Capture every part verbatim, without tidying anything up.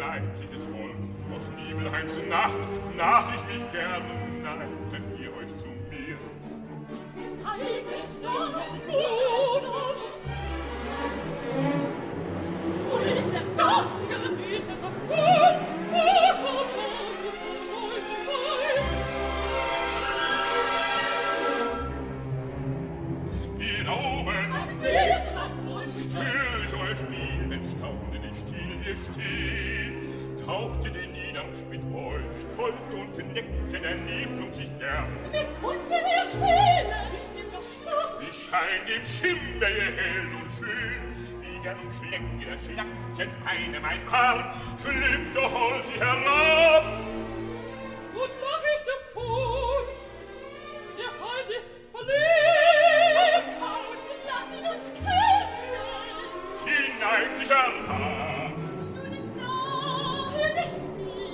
neidliches Volk, aus Nebelheim zu Nacht nach ich mich gerne, neidet ihr euch zu mir. Heiliges Land, Blut, wo liegt der garstige Anbeter, das Wort, Wort, Wort, Wort, von euch frei. Geht oben, was willst du, das Wunsch, stör ich euer Spiel, entstaunende nicht hier stehen, tauchte den nieder mit euch, Gold und neckte der Nebel um sich her. Mit uns will er spielen, ist ihm doch Spaß. Ich schein dem Schimmer hell und schön, der Schlenke der Schlacken einem ein Paar schlüpft doch auf sie herab. Und mach ich den Fuß, der Feind ist verliebt. Lass ihn uns kennen. Hineigt sich am Haar. Du nimmst nahe dich mir.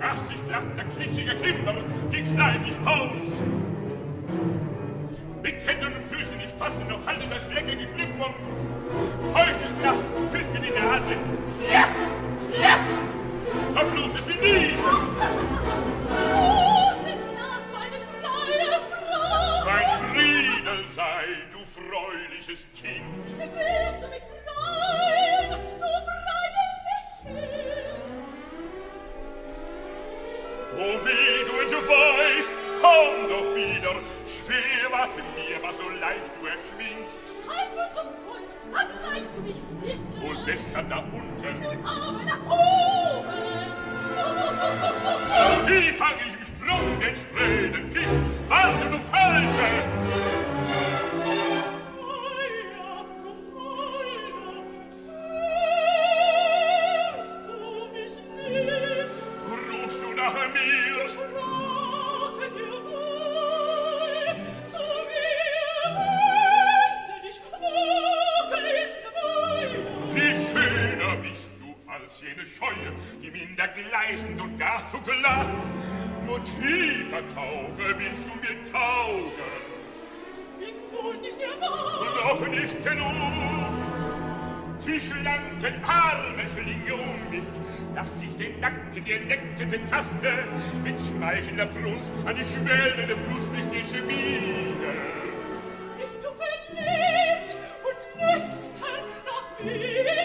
Krass, ich glatt, der klitschige Klimper, die kleid ich aus! Mit Händen und Füßen, ich fasse noch halte das Schlecke geschlüpft von Feucht ist nass, füllt mir die Nase. Schlepp! Schlepp! Verflucht ist die Niese! Oh, sind nach meines Kleides Brot! Mein Friedel sei, du freuliches Kind! Wie willst du mich freuen, so freie mich! O wie du es weißt, komm doch wieder, schwer warte mir, was so leicht du erschwingst. Streib nur zum Bund, dann reichst du mich sicher. Und besser da unten. Nun aber nach oben. Wie fang ich im Sprung den spröden Fisch? Warte, du Falsche! Der Nekte betaste, mit schmeichelnder Brust an die schwellende Brust mich die Chemie. Bist du verliebt und lüstern nach mir?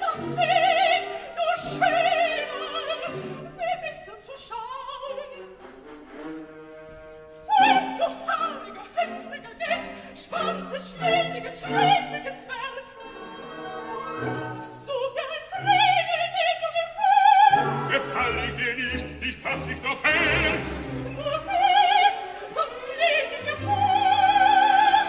Doch sehn, du Schöner, wer bist du zu schauen? Fort, du haariger, hüpfiger Neck, schwarze, schwellige, schläfrige Zwerg. Fall ich dir nicht, dich fass ich doch fest! Nur fest, sonst fließ ich dir fort!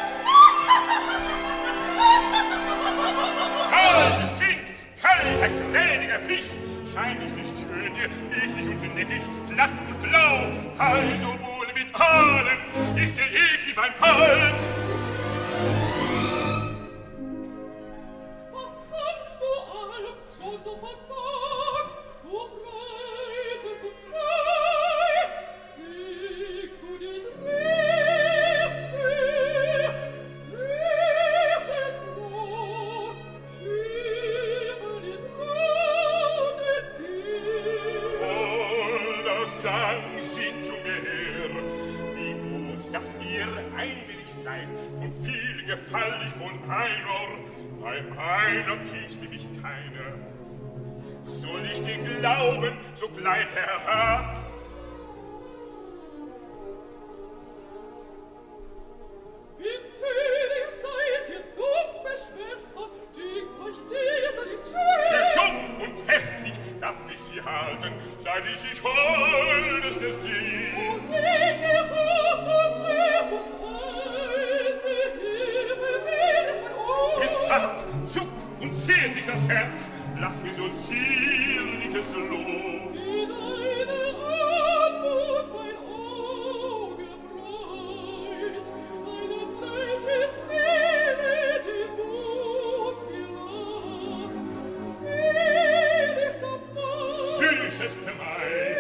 Kaltes Kind, kalter, gnädiger Fisch, scheint ich nicht schön dir, eklig und neckig, glatt und blau, heiß und wohl mit allem, ist dir eklig mein Palm! Was sagst du allem schon so verzagt? Wo reitest du frei? Fliegst du den Weg? Sie sind groß, schiefen in roten Bier. Oh, das sang sie zu mir her, wie gut, dass ihr einwillig seid, von vielen gefallig von einer, bei einer kiesste mich keiner. Soll ich dir glauben, so gleite herab. Bitte nicht seid ihr dumme Schwester, dient euch dieser nicht schön. Für dumm und hässlich darf ich sie halten, seit ich ich holdeste sie. Oh, seht ihr vor, so sehr so freut, behilfe, wen es von uns. Jetzt hart, zuckt und zählt sich das Herz, lacht mir so zierliches Lob. In einer Anmut mein Auge freut, eines welches Seele die Not gelacht. Seligsam Maid, süßeste Maid,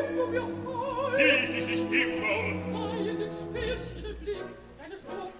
hilf mir heut, hieß ich dich immer. Bei ihr sind Spärchen im Blick, deines Kopf.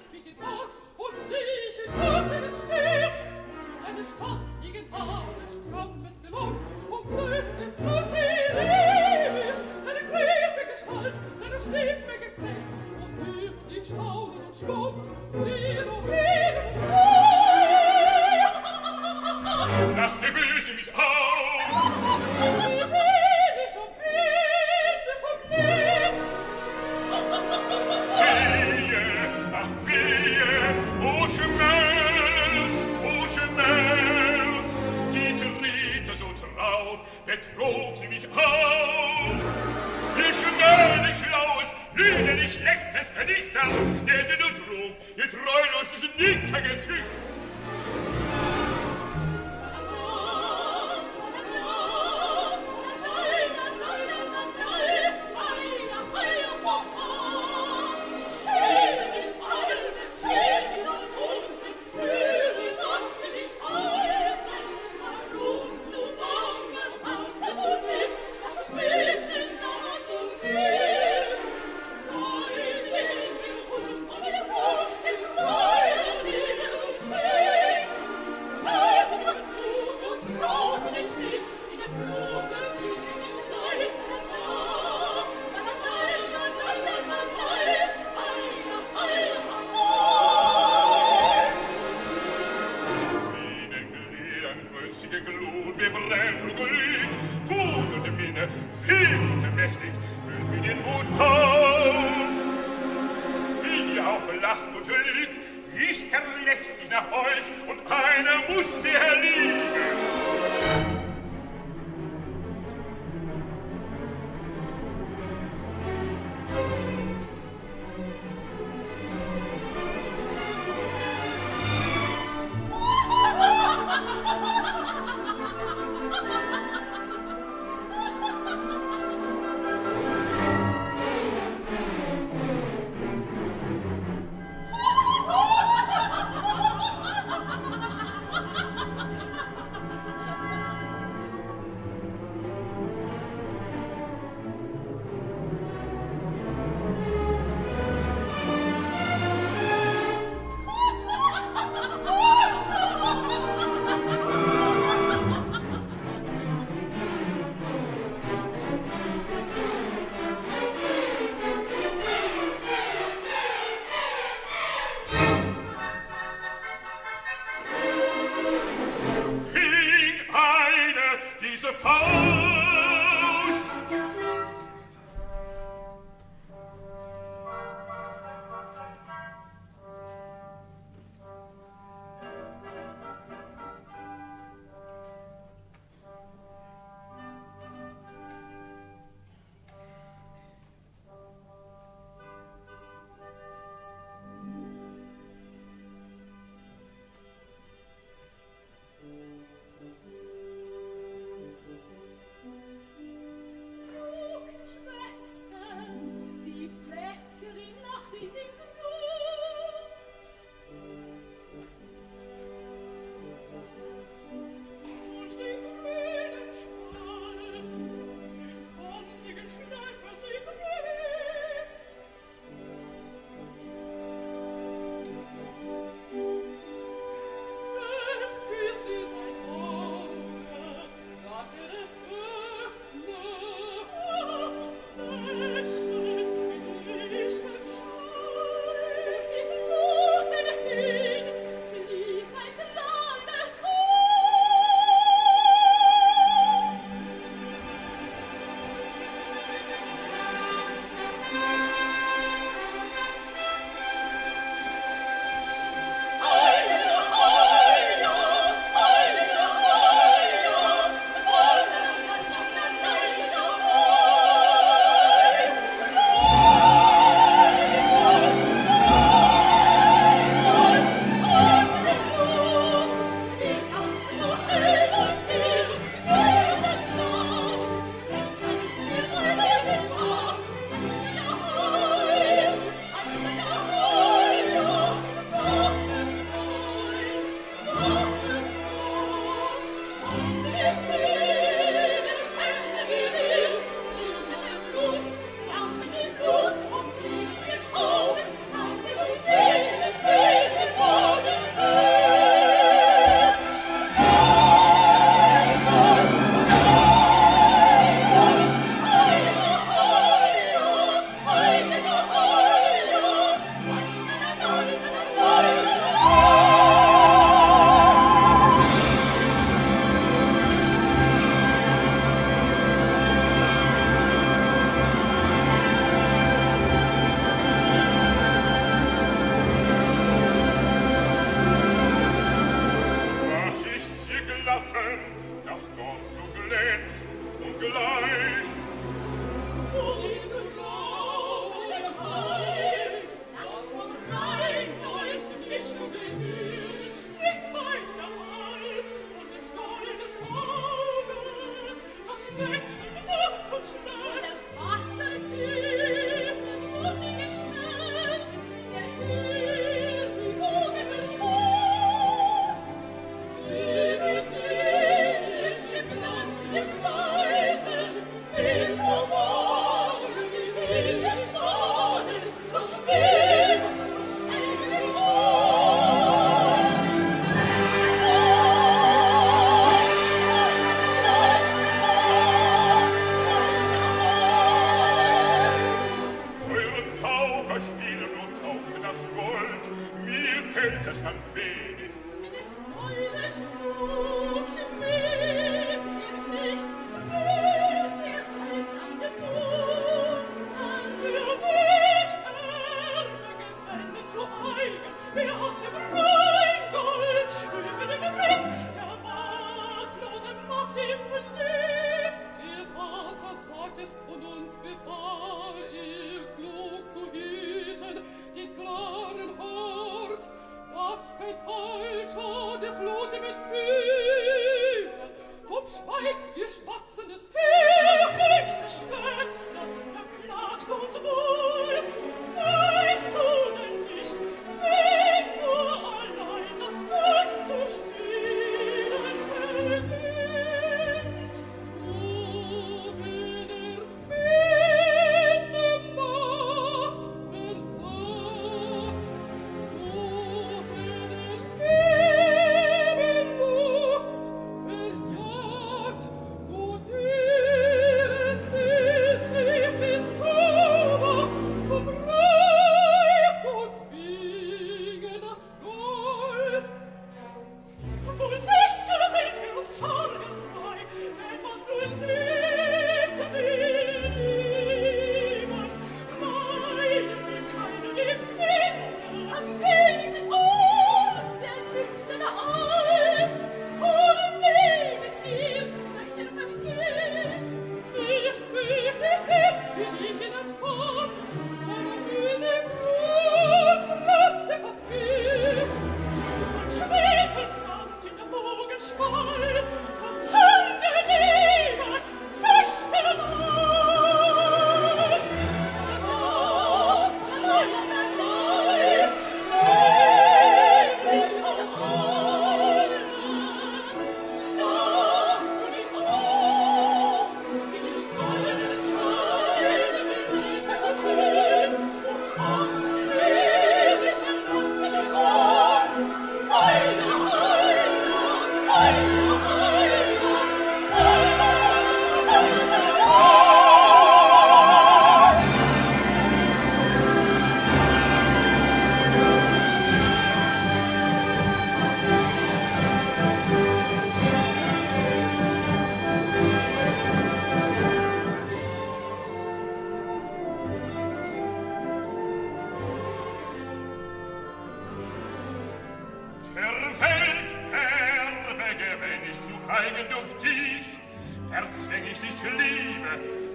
ich liebe,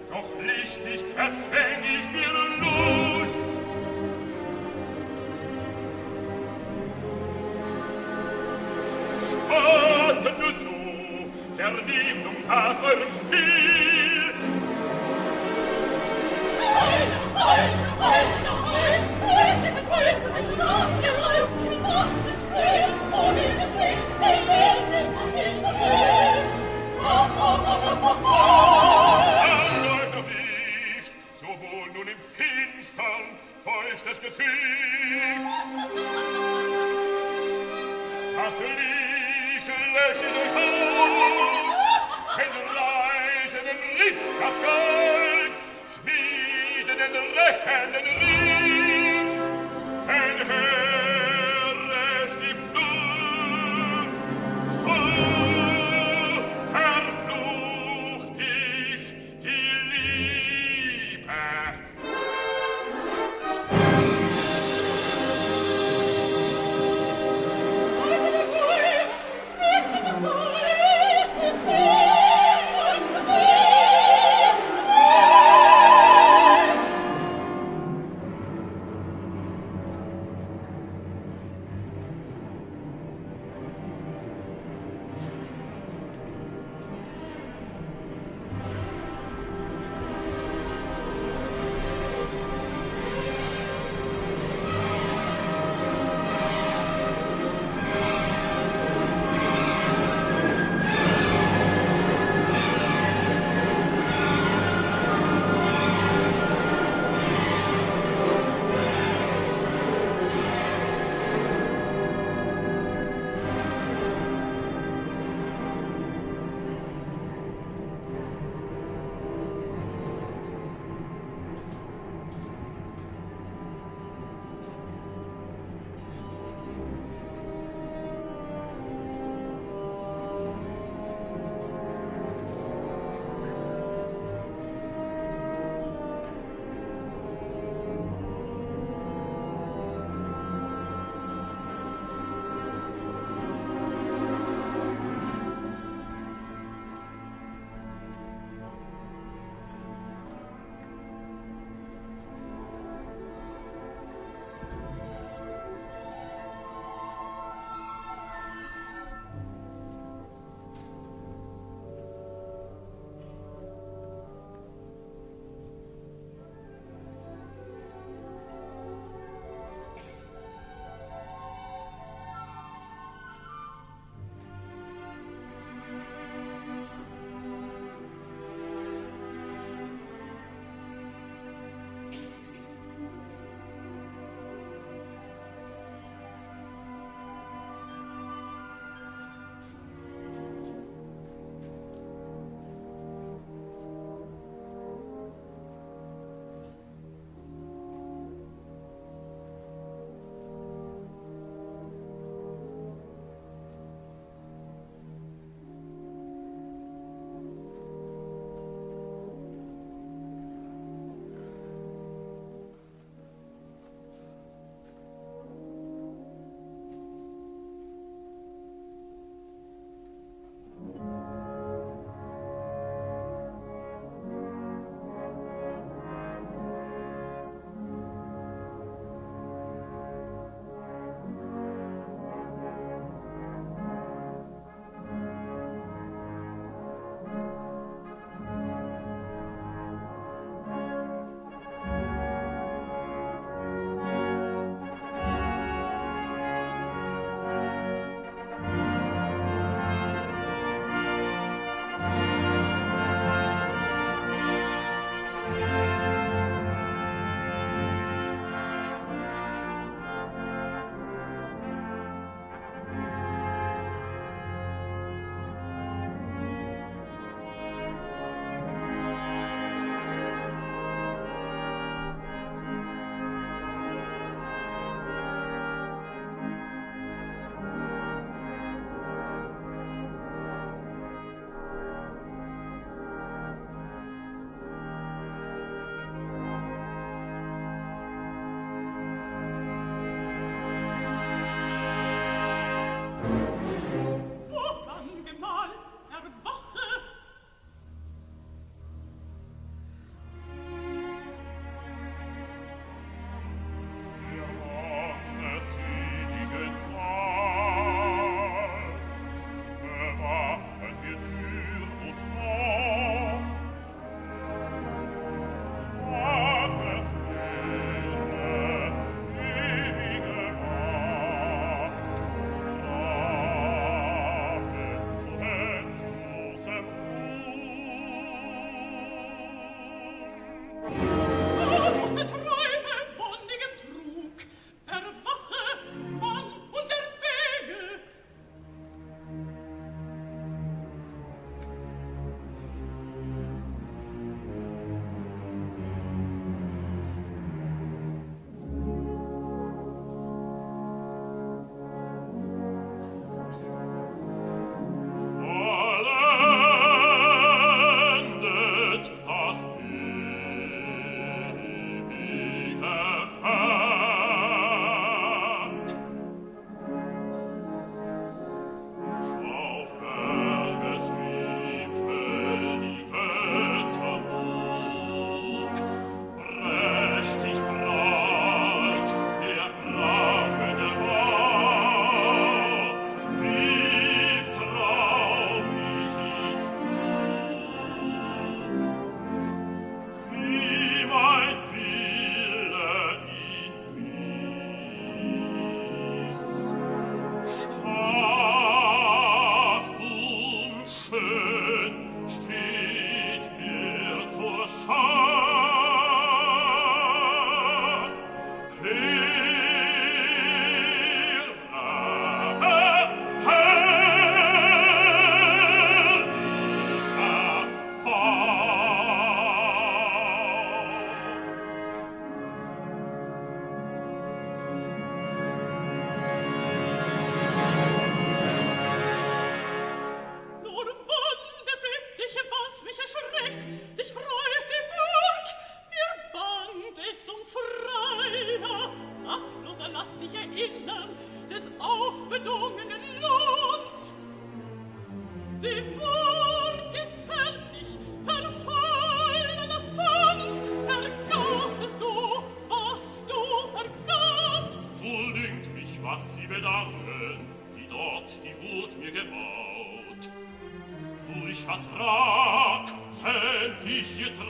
doch listig erfäng ich ihre Lust. Spart nur so, der Liebung nach eurem Spiel. Nein, nein, nein, nein, nein, nein, nein, es ist ausgeräumt, ich muss es spielen, oh, ich will, ich will, ich will, ich will. Erläuter Licht, sowohl nun im Finstern feuchtes Gefühl. Das Licht löscht euch aus, wenn leise den Riff das Gold, schmiede den rächenden Ring, denn höre es die Flut, so oh!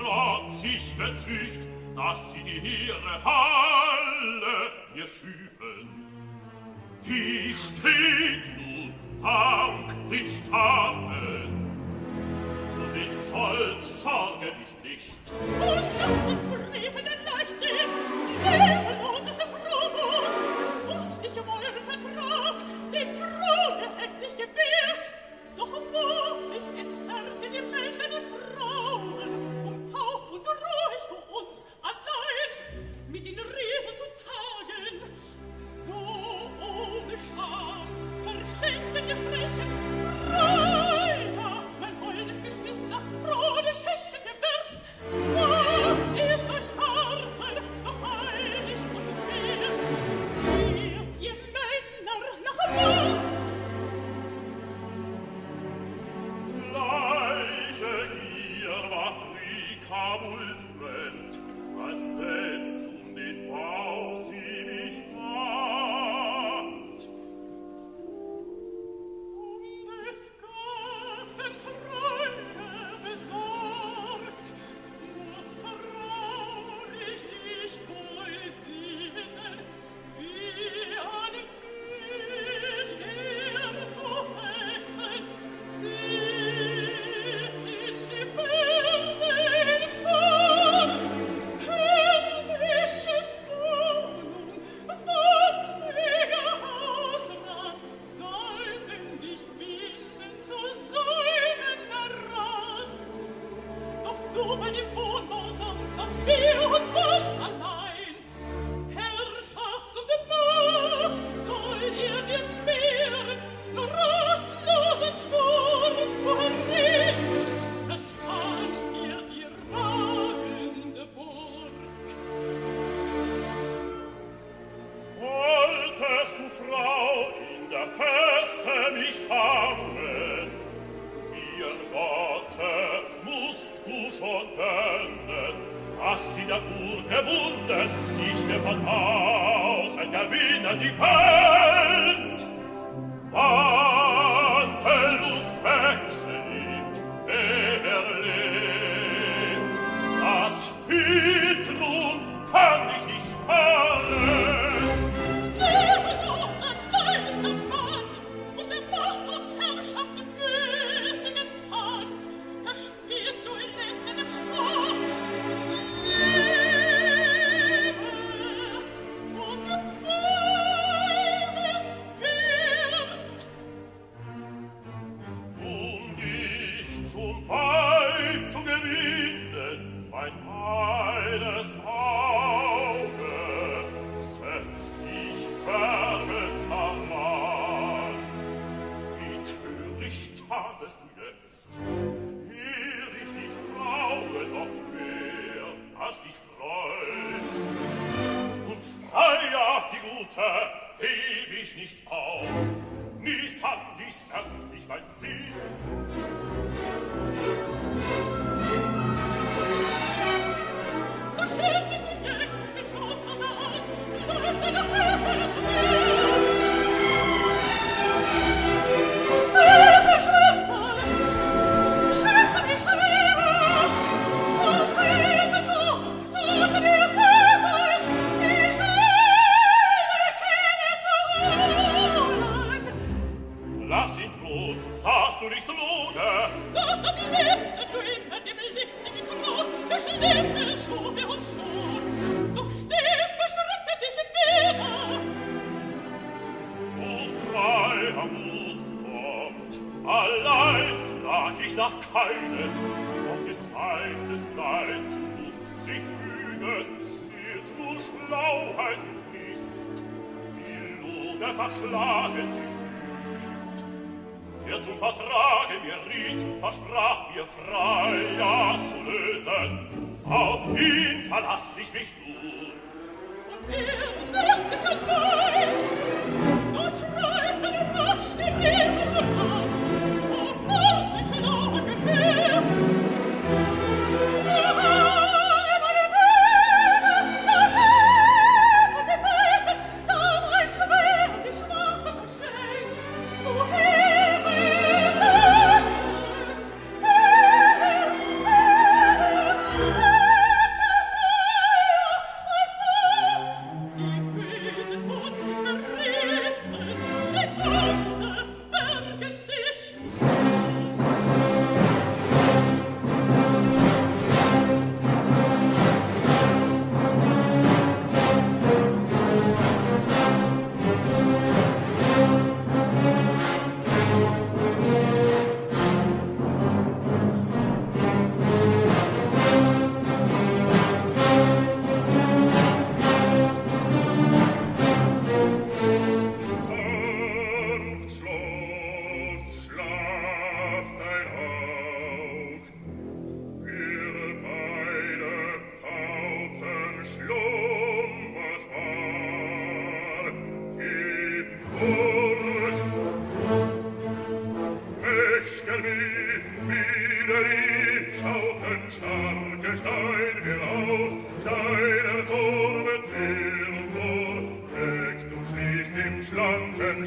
ward sich gezücht, dass sie die ihre Halle erschüfen. Die steht nun auf den Stapeln, und ich soll sorge dich nicht. Und lass uns von riefenden Leichtsinn, wehrloseste Frohmut, wusst ich um euren Vertrag, den Throne hätt ich gewährt, doch mutig entfernte die Männer die Frauen, um taub und ruhig vor uns allein mit den Riesen zu tagen. So ohne Scham verschenkte die frische Freia, mein holdes Geschwister, frohe Geschichte gewährt's. Was ist euch harten, noch heilig und wert? Wird ihr Männer nach Macht? Gleiche Gier war Frika wohl fremd, als selbst um den Bau sie mich bat. Oh,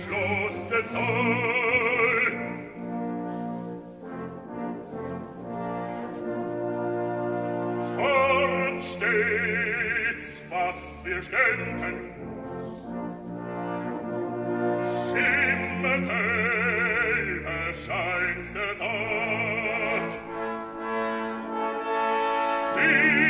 Schloss der Zeit. Hört stets, was wir ständen, schimmert hell, erscheint der Tag. Sieh,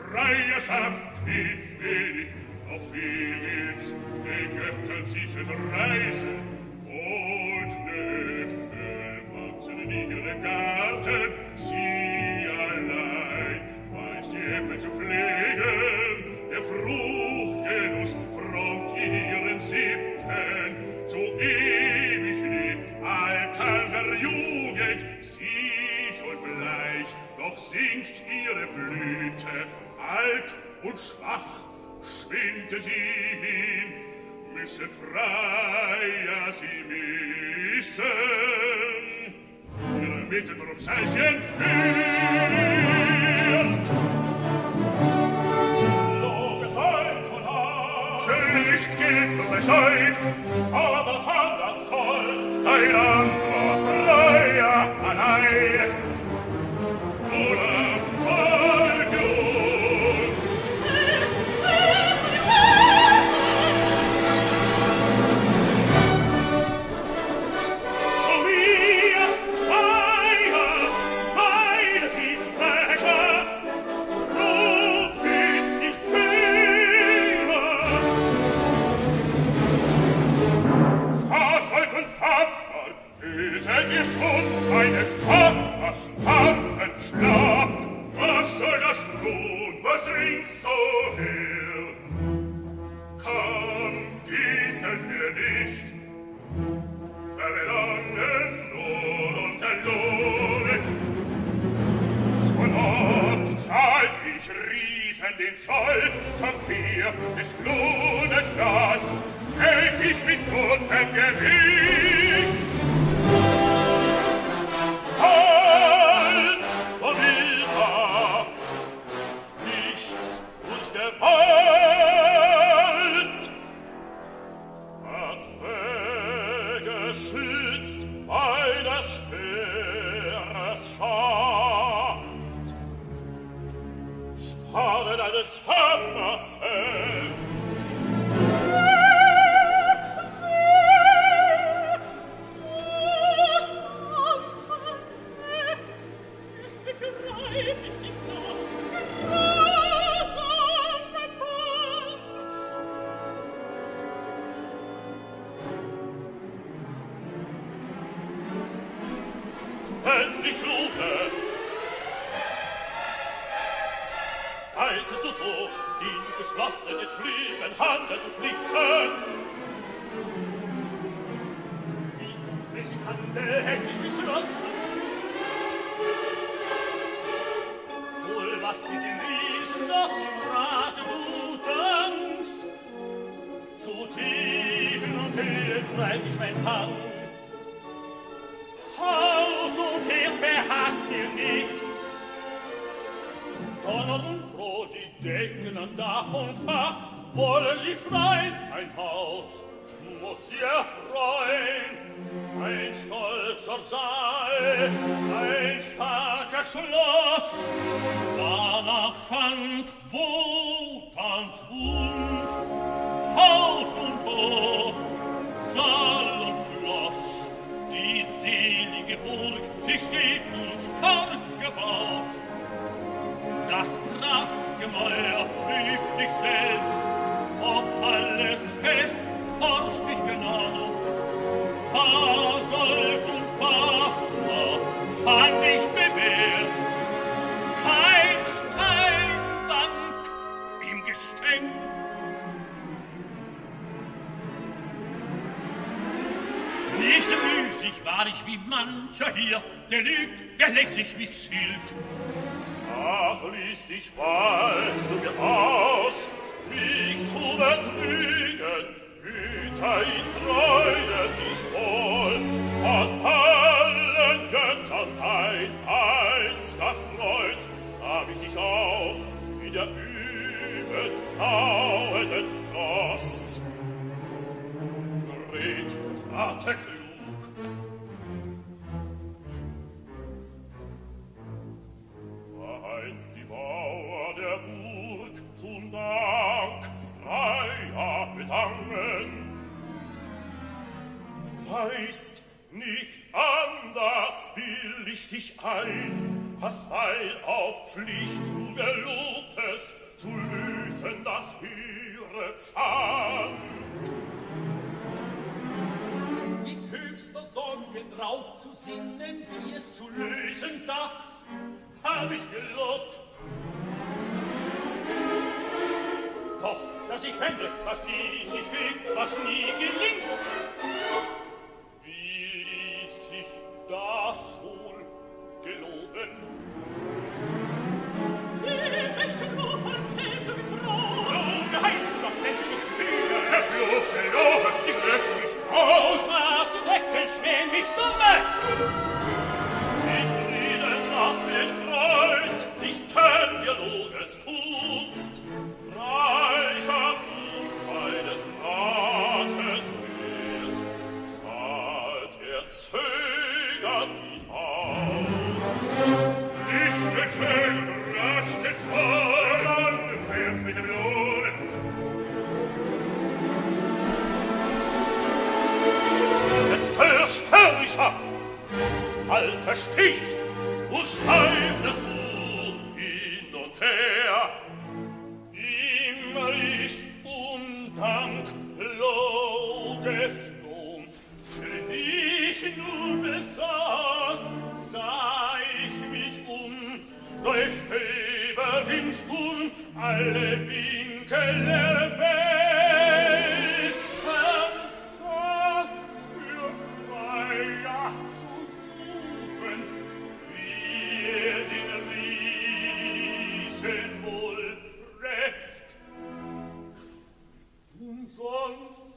Freia schafft, hilft wenig, auf viel Geld, den Göttern sich entreißen. Oh, Sinkt ihre Blüte, alt und schwach, schwinde sie hin, müsse Freia sie missen. Ihre Mitte drum sei sie entführt. So gesäumt von Hand, Schlicht gibt Bescheid, aber tat das Zoll, ein Antwort Freia allein. Den Zoll vom Pier des Lohnes Last häng ich mit gutem Gewicht. Halt, o Wilder, nichts und Gewalt hat weggeschützt meines Speeres Schaft. Sparen eines Hammers hält. Endlich Ruhe! Haltest du so, die geschlossenen Schlieben Handel zu schlichten? Die welchen Handel hätt ich geschlossen? Wohl was mit den Riesen noch im Rate du tankst. Zu Tiefen und Höhen treib ich mein Hang. Haus und Herd behagt mir nicht. Donner und Froh, die denken an Dach und Fach, wollen sie freien. Ein Haus muss sie erfreuen, ein stolzer Saal, ein starker Schloss. Danach Hand, wo, ganz Wunsch, Haus und Hof, Saal und Schloss. Die selige Burg, sie steht nun stark gebaut. Das Prachtgemäuer prüft dich selbst, ob alles fest, forscht dich genau. Fahrsold und Fahrfuhr, fand ich bewährt. Kein Stein wankt im Gestänk. Nicht müßig war ich wie mancher hier, der lügt, der lässig mich schilt. Ach, ließ dich, weißt du mir aus, mich zu betrügen, Güter in Treue dich wohl, von allen Göttern ein einst erfreut, hab ich dich auf, wie der übel trauenden Goss. Red und rate klug, die Mauer der Burg zum Dank Freia bedangen. Weißt nicht anders will ich dich ein, was weil auf Pflicht du gelobtest, zu lösen das höhere Pfand. Mit höchster Sorge darauf zu sinnen, wie es zu lösen, das hab ich gelobt. Doch, dass ich fände, was nie sich fehlt, was nie gelingt, wie ließ sich das wohl geloben? Sie möchten nur von Schäme betrogen. Nun heißt doch endlich wieder der Fluch verloren, ich löse mich aus. Schwarze Deckel schmähen mich dumme. In Frieden lass den Freund, nicht tön Dialoges Kunst. Reicher Mut seines Rates wird, zahlt er zögern ihn aus. Nicht bezögern, rasch den Zorn, fährt's mit dem Lohn. Jetzt hör störrischer, alter Stich, und schleift das Buch hin und her. Ist Undank loges nun, für dich nur besorgt, sah ich mich um, durchstrebt im Sturm alle Winkel der Welt. Versagt für Freia zu suchen, wie er den Riesen wohl recht. Sonst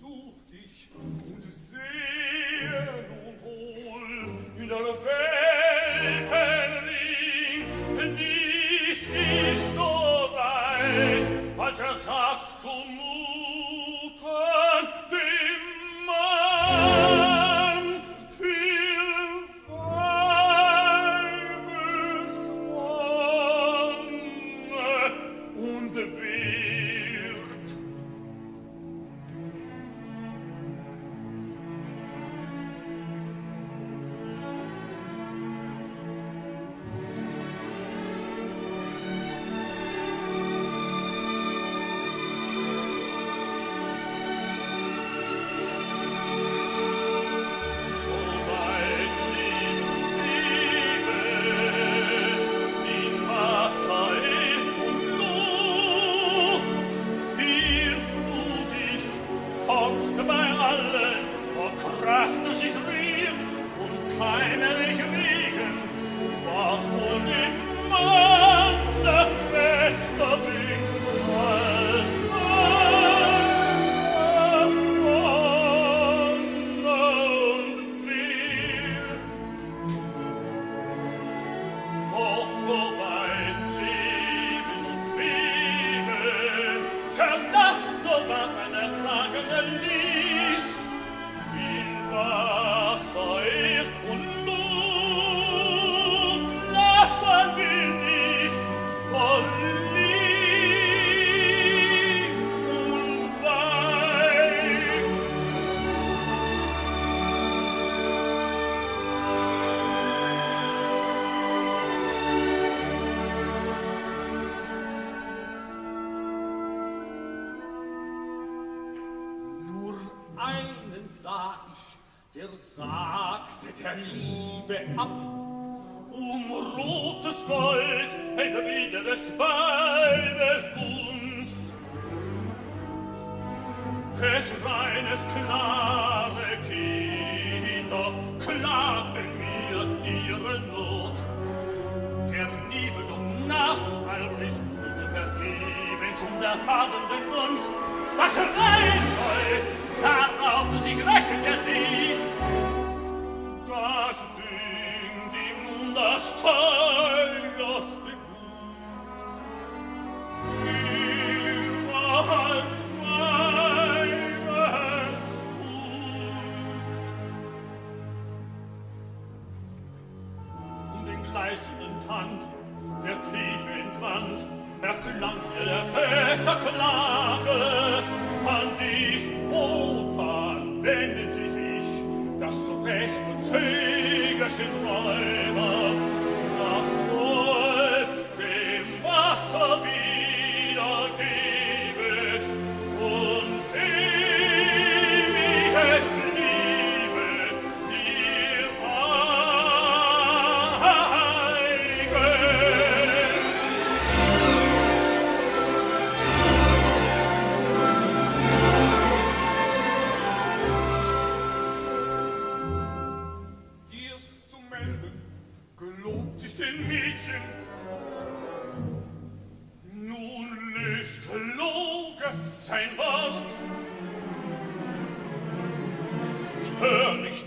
such dich und sehe nun wohl in aller Weltenring. Nicht ist so weit, als er sagt zum Mutern, dem Mann viel Weibeswonne und Weh. Liebe,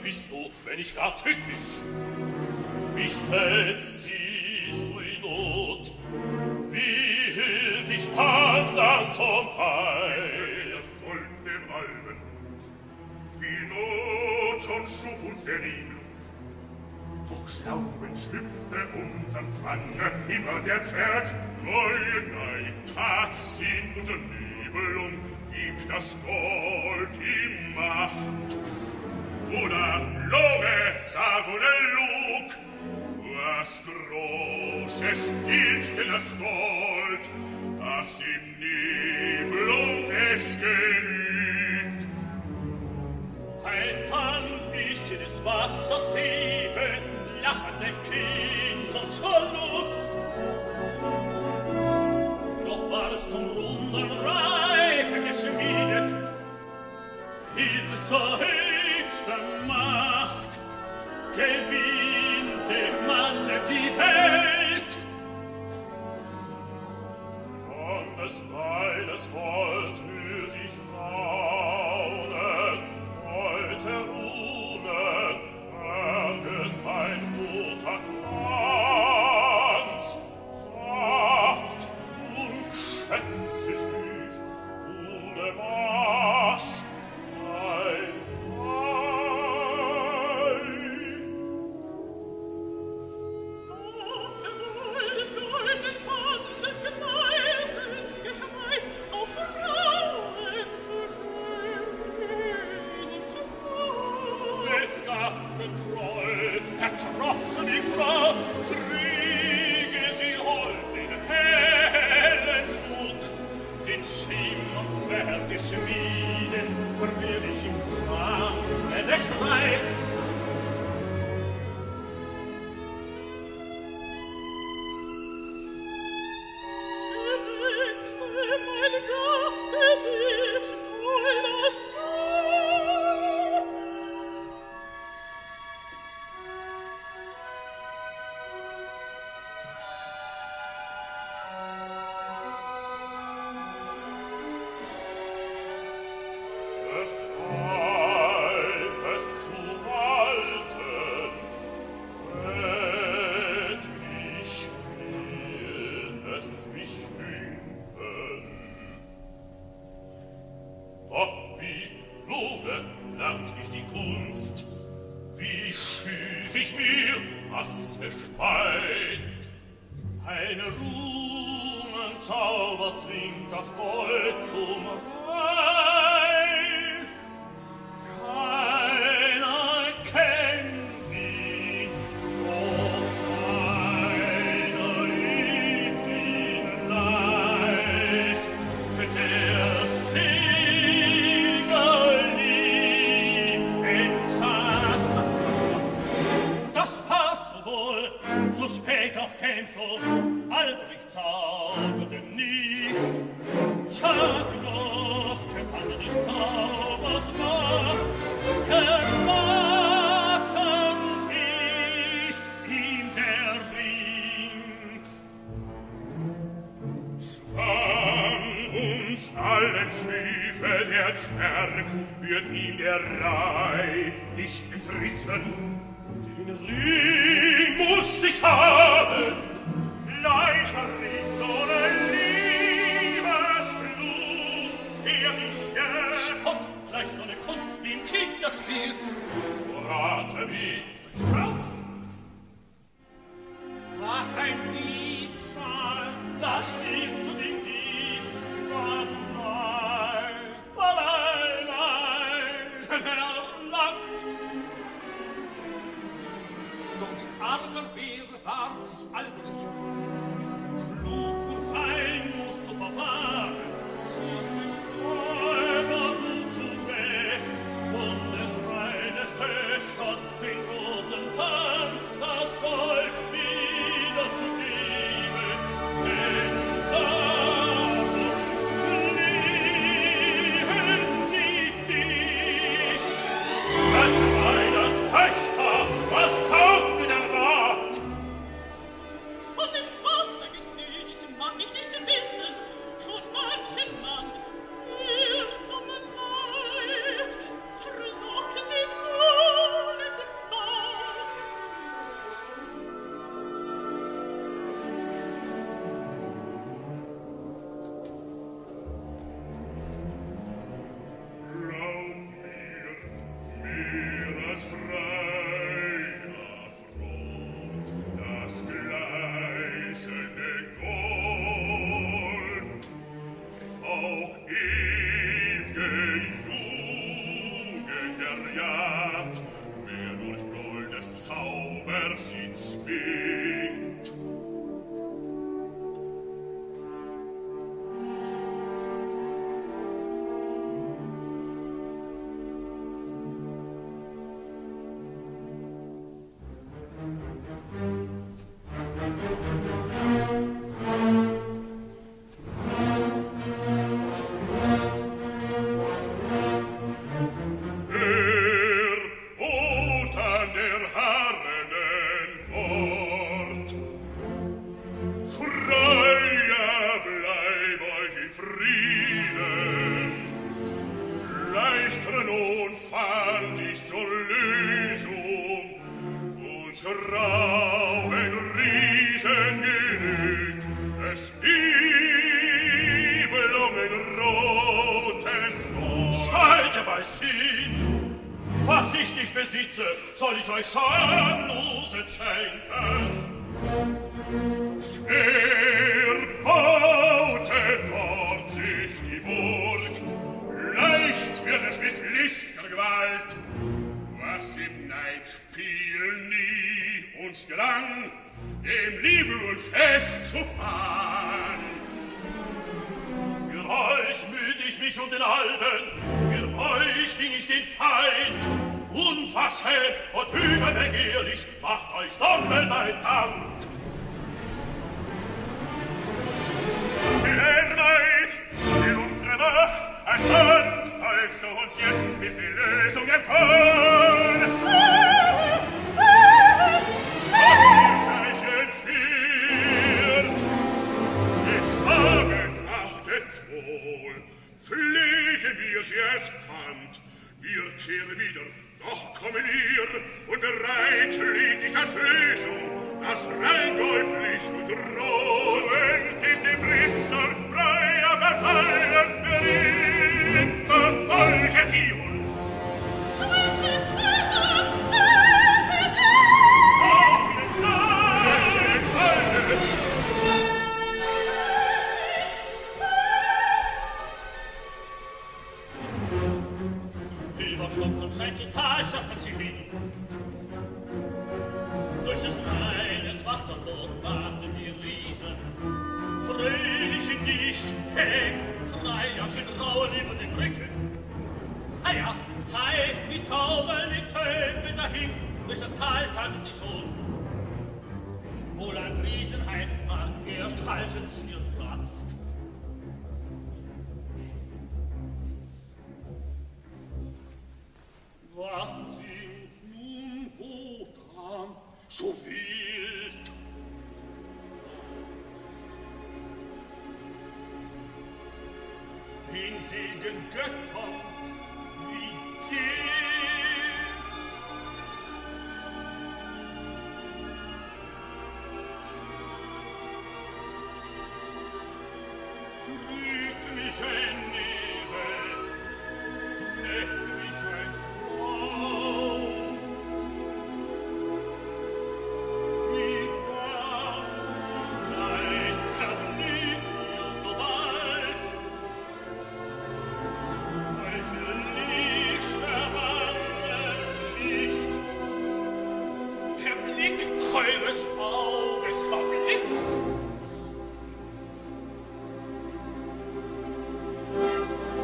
bist du, wenn ich gar tückisch? Mich selbst ziehst du in Not, wie hilf ich andern zum Heil? Das Volk dem Alben, wie Not schon schuf uns der Regen. Doch Schlauben schlüpfte unserem Zwange immer der Zwerg. Neue Nein tat Sinn unser Nebel um, gibt das Gold ihm Macht. Oder Lobe, sag ohne Lug, was Großes gilt denn das Gold, das im Nebel um es genügt. Ein Tannenbüschchen des Wassers Tiefe, lachende Kinder zur Lust. Doch war es zum runden Reife geschmiedet, hielt es zur höchsten Macht, gewinnt dem Manne die Welt. Und es weil es wollt für dich raunen, heute ruhen, mag es ein guter Glanz, Pracht und Schätze schlief ohne Maß. Arger Wehr wahrt sich Albrecht. Freia, wer durch Goldes Zauber sie zwingt. Was ich nicht besitze, soll ich euch schamlosen schenken. Schwer baute dort sich die Burg, leicht wird es mit listiger Gewalt. Was im Neidspiel nie uns gelang, dem Liebel und Fest zu fahren. Für euch müd ich mich um den Alben, euch bin ich den Feind, unverschämt und überbegehrig, macht euch doppelt mein Dank. Der Neid, in unsere Macht erstand, folgst du uns jetzt, bis die Lösung erkommt. Was euch entführt, bis morgen achtet's wohl. Pflege wir sie als Pfand, wir kehren wieder, doch kommen wir, und bereit liegt ich das Lösung, das reingoldlich und rohend ist die Frist und Freia verfallen berühmt, verfolge sie uns.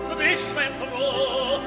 Für mich, mein Verlust,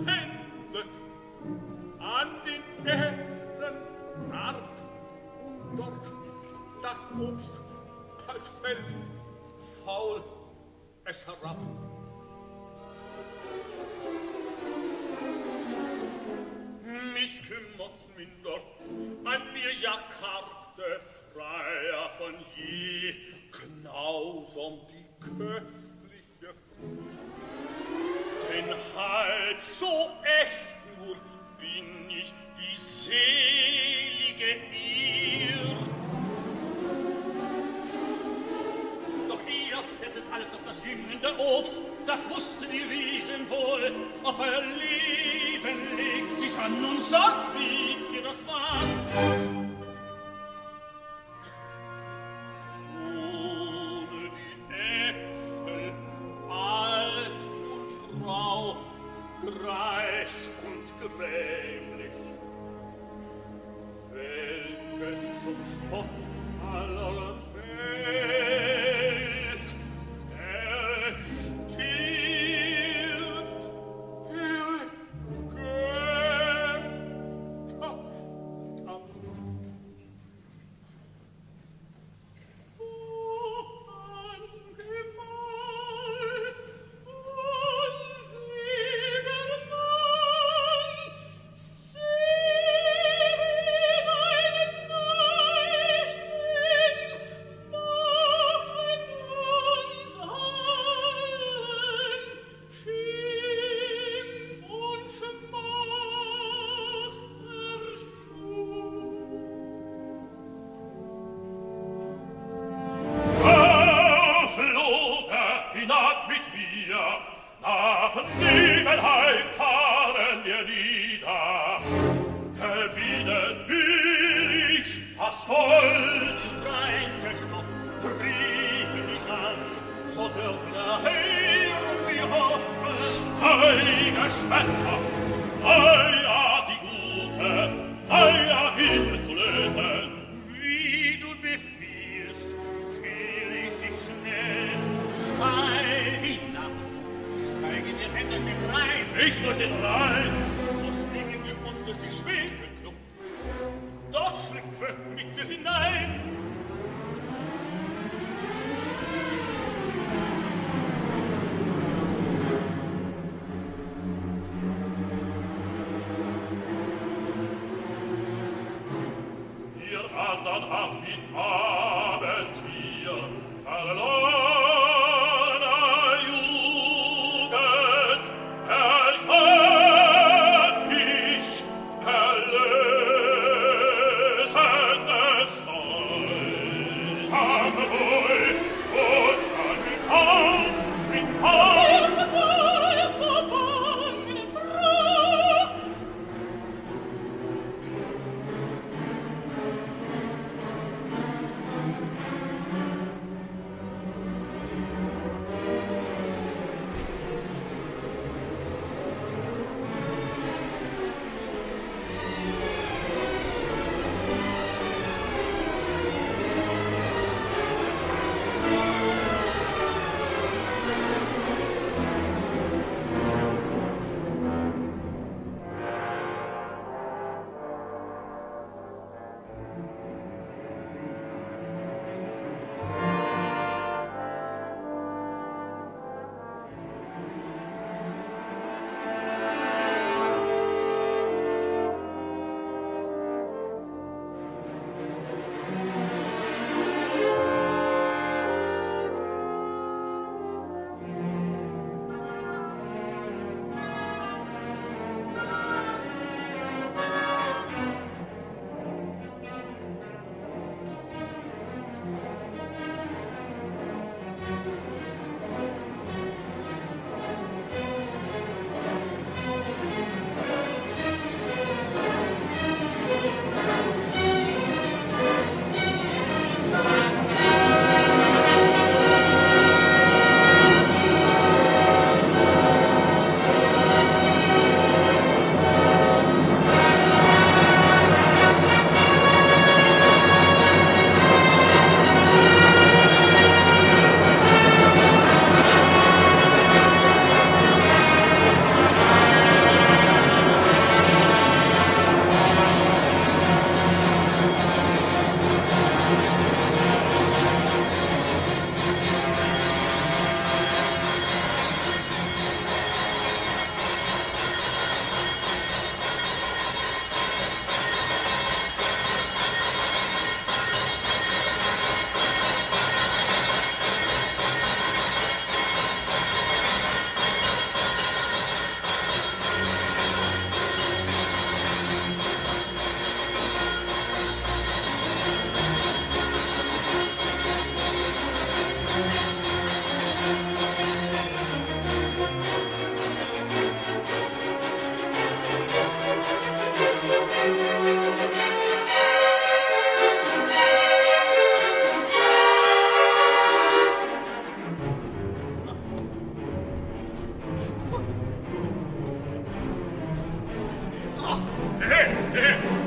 versendet, an den besten Art, und dort das Obst kalt fällt, faul es herab. Mich kümmert's minder, an mir ja kargte Freia von je, genauso um die köstliche Frucht. Denn halt so echt nur bin ich die selige ihr. Doch ihr setzet alles auf das schimmernde Obst, das wussten die Riesen wohl, auf euer Leben legt sich an und sagt, wie ihr das wagt. Oh!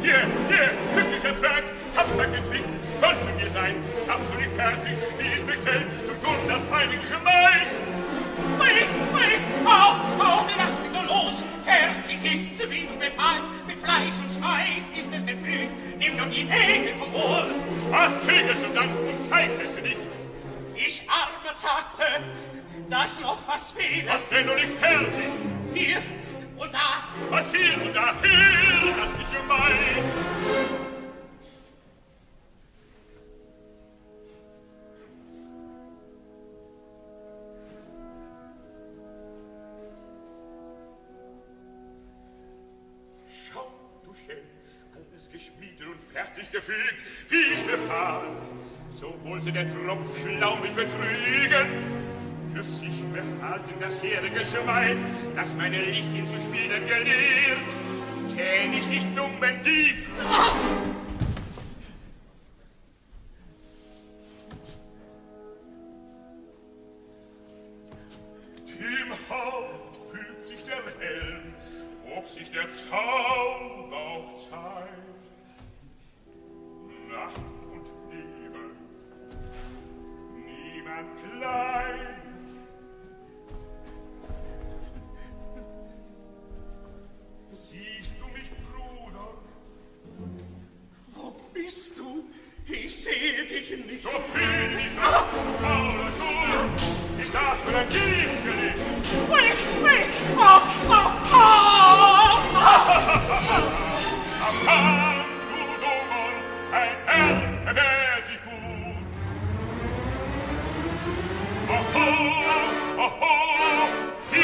Hier, hier, glücklicher Zwerg, tapfer Geswicht, sollst du mir sein. Schaffst du nicht fertig, die ist bestellt, zu Stunden das feindliche Maid. Maid, Maid, hau, hau, lass mich nur los. Fertig ist, so wie du befahlst, mit Fleisch und Schweiß ist es geblüht. Nimm nur die Nägel vom Ohr. Was trägst du dann und zeigst es nicht? Ich armer Zarte, dass noch was fehlt. Was denn du nicht fertig? Hier und da. Was hier und da? Hier, das ist gemeint. Schau, du Schelm, alles geschmiedet und fertig gefügt, wie ich befahl. So wollte der Tropf schlau mich betrügen. Für sich behalten das hehrige Schwein, das meine List ihn zu schmieden gelehrt. Kenn ich dich, dummen Dieb! Ach! Im Haupt fühlt sich der Helm, ob sich der Zaum auch zeigt. Nacht und Nebel, niemand klein. Siehst du mich, Bruder? Wo bist du? Ich sehe dich nicht. So viel ich nach fauler Schuld. Ich darf für ein Dienstgericht. Wait, wait. Oh, oh, oh. Am du Dummer, ein Herr erwählt sich gut. Oh, oh, oh, oh. Ich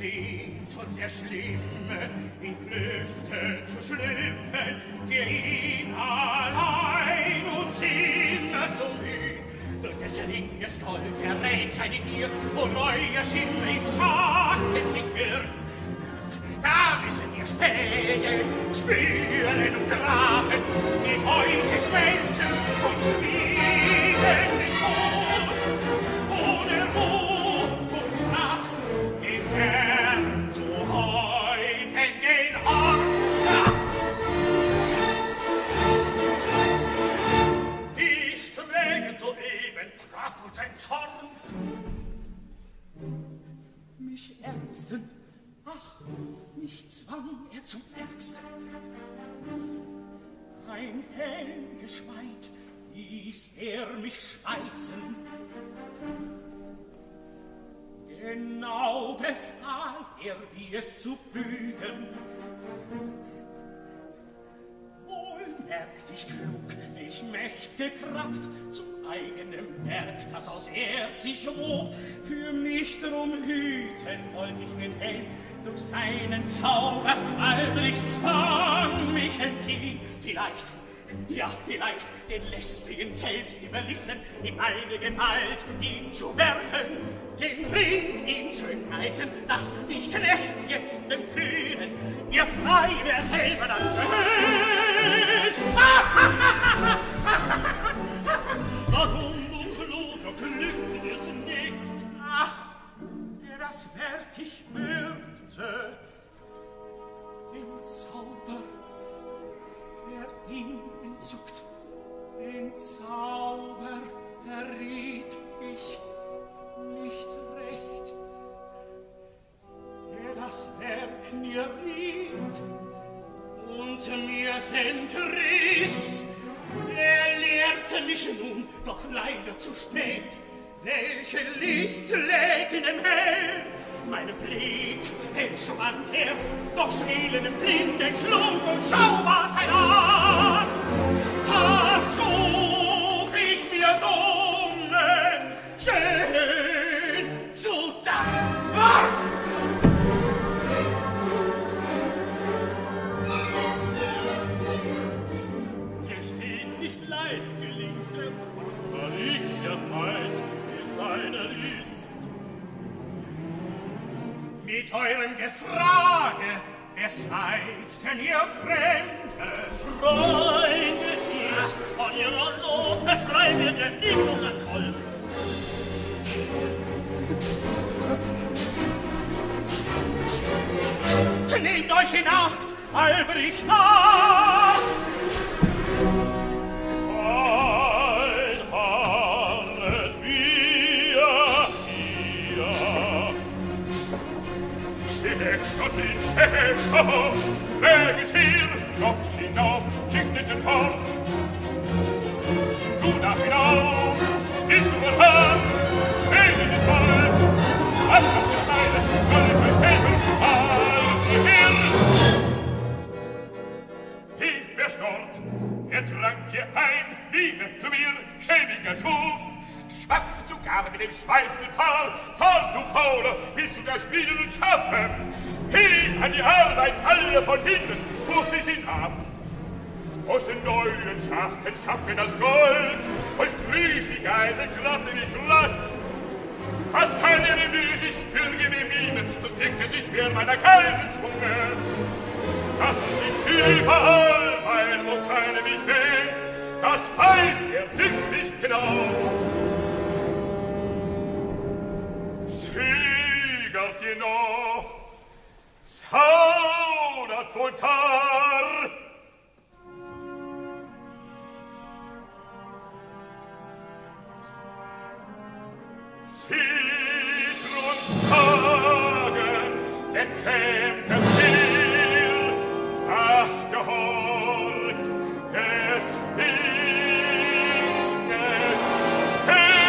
stinkt und sehr schlimme, in Klüfte zu schlüpfen, für ihn allein und immer zu müh. Durch des Ringes Gold errät seine Gier, wo neuer Schimmer im Schatten sich birgt. Da müssen wir spähen, spüren und graben, die Beute schmelzen und schmieden den Fuß, ohne Ruhe und Last, dem Herrn zu häufen den Ort. Dicht mögen soeben traf uns ein Zorn, mich ärgsten, ach, mich zwang er zum Ärgsten. Ein Helmgeschweit ließ er mich schweißen. Genau befahl er, wie es zu fügen. Wohl merkt ich klug, ich mächt'ge Kraft zu eigenem Werk, das aus Erz sich wob. Für mich drum hüten wollt ich den Helm, durch seinen Zauber Albrichts Fang mich entziehen. Vielleicht, ja vielleicht, den lästigen selbst überlisten, in meine Gewalt ihn zu werfen, den Ring ihm zu entreißen, dass ich Knecht jetzt dem Kühnen, mir frei wer selber dann verhüllt. Warum du klug, doch glückt dir's nicht? Ach, der das Werk ich will, den Zauber, der ihn entzückt, den Zauber erriet ich nicht recht, der das Werk mir riet und mir's entriss, er lehrte mich nun, doch leider zu spät, welche List lägt in dem Helm. Mein Blick entschwand er, doch schwelen im blinden Schlund und schaubar sein Arm. Da schuf ich mir dumme, schön zu Dank. Gesteht nicht leicht gelingt der Feind, da liegt der Feind in deiner List. Mit eurem Gefrage, wer seid denn ihr Fremde? Freunde, die ach, von ihrer Not befreit wird der Niederlande Volk. Nehmt euch in Acht, Albrich Nacht! Hoho, wer ist hier? Kommt hinauf, schickt den Hort. Du da hinauf, ist wohl her, reden ist voll. Alles, was wir meinen, soll ich euch helfen, als ihr hier. Hieb wer stort, er trank hier ein, wieder zu mir, schäbiger Schuf. Schwatzest du gar mit dem schweifenden Tal, voll du Faule, willst du das Spielen und Schaffen? Hin an die Arbeit, alle von hinten, putz ich ihn ab. Aus den neuen Schachten schafft ihr das Gold, euch grüß die Geise, klappte nicht lasch. Was kann er im Lüßig, bürge mir Miene, sonst denkt er sich während meiner Kaisenschwunge. Das ist überall, weil wo keine mich will, das weiß er nicht, nicht genau. Zögert ihr noch? Zaudert wohl Tar! Zitrustage, der zähmte Spiel, ach gehorcht des Windes Himmel!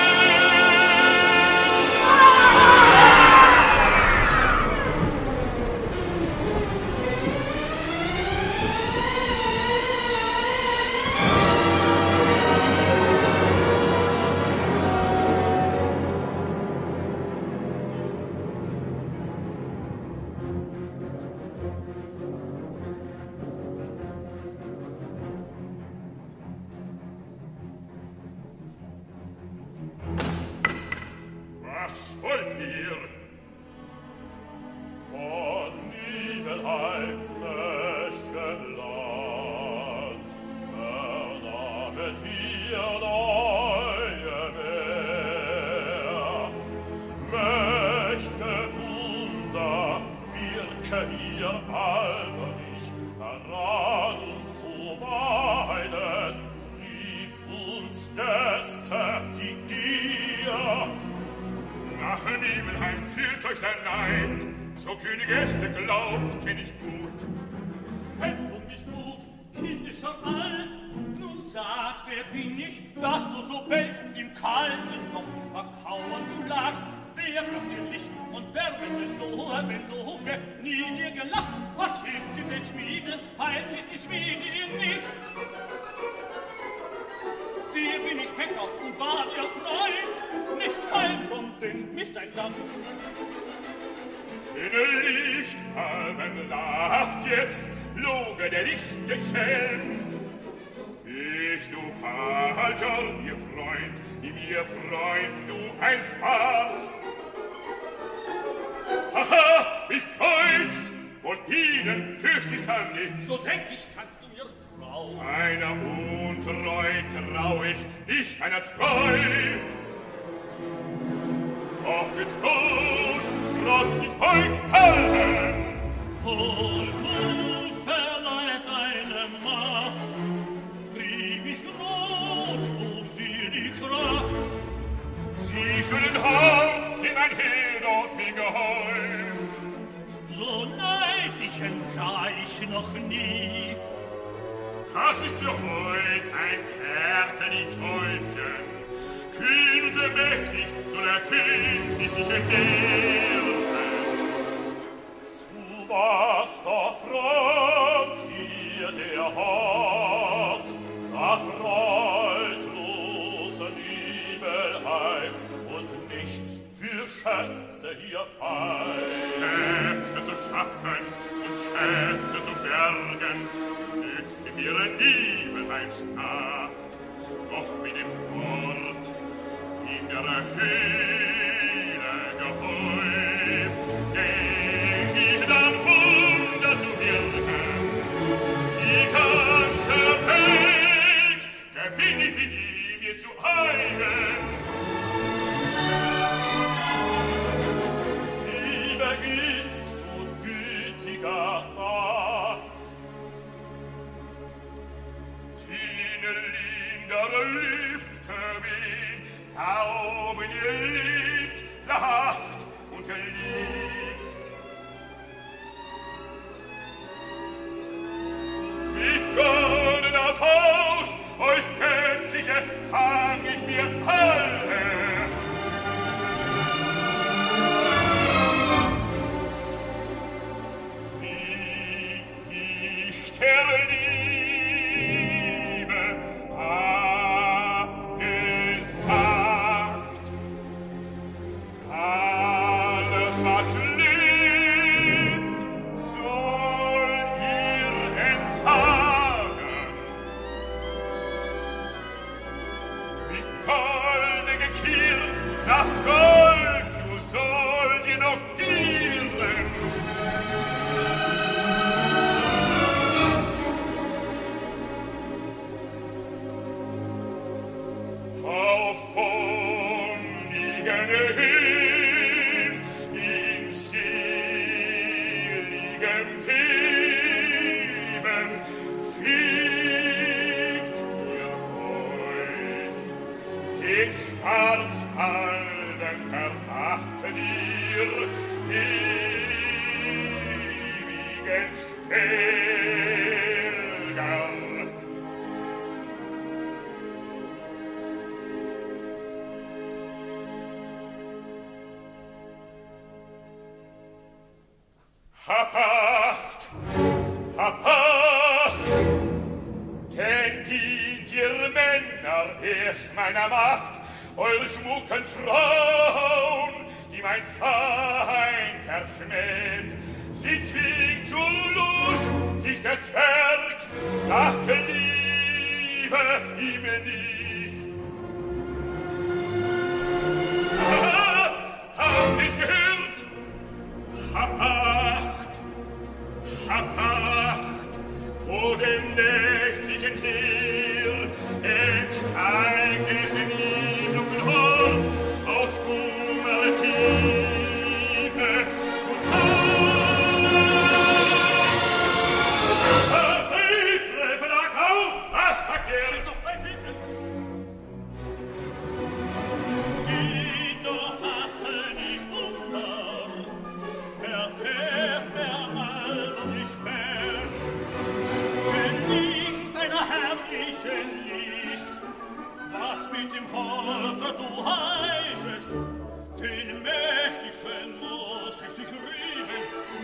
Hab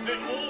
Der Kluge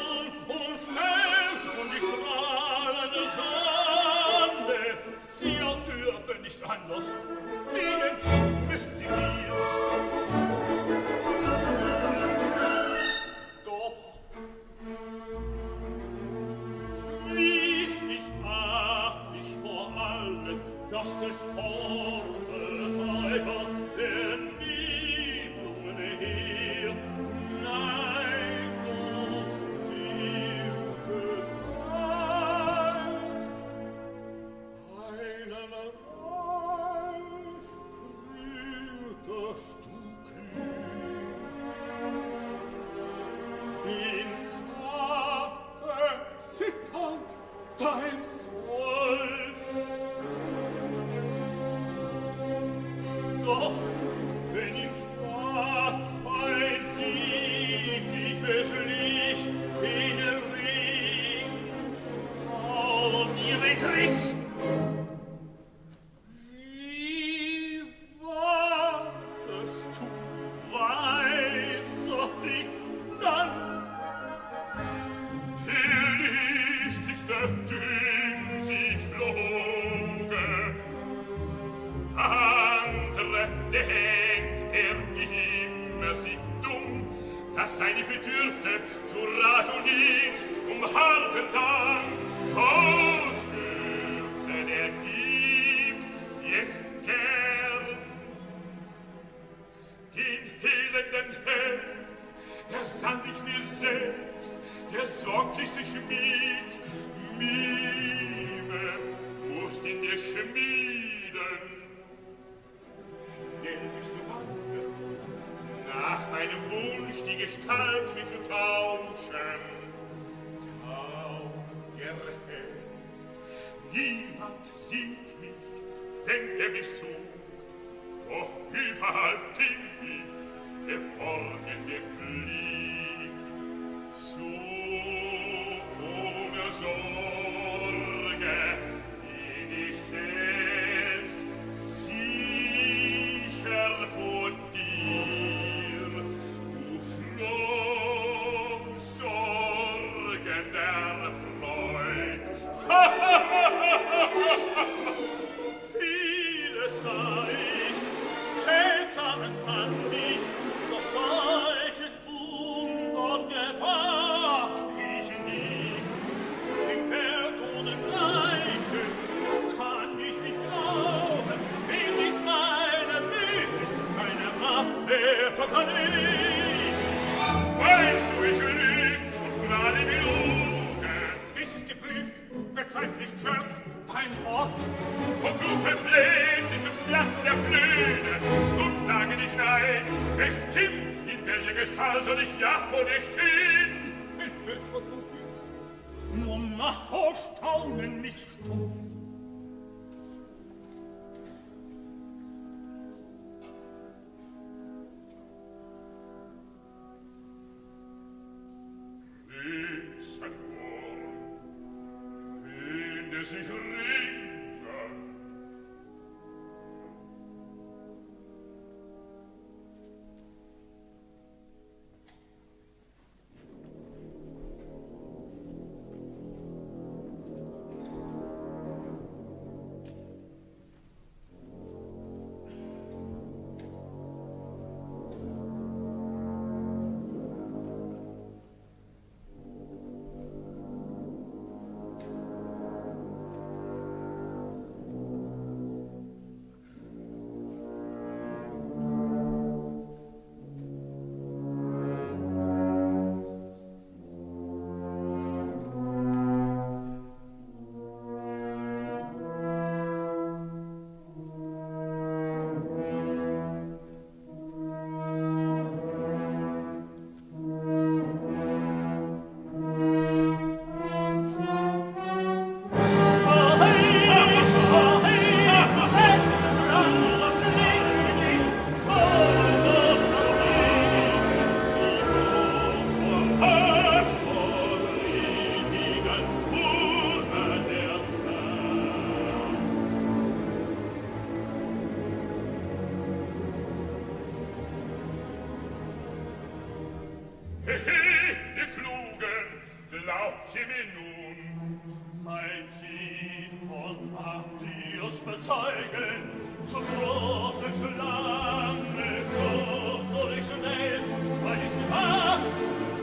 Lasciami nun mein Ziel von Amdius bezeugen, zur großen Schlange schoß soll ich schnell, weil ich gewahr,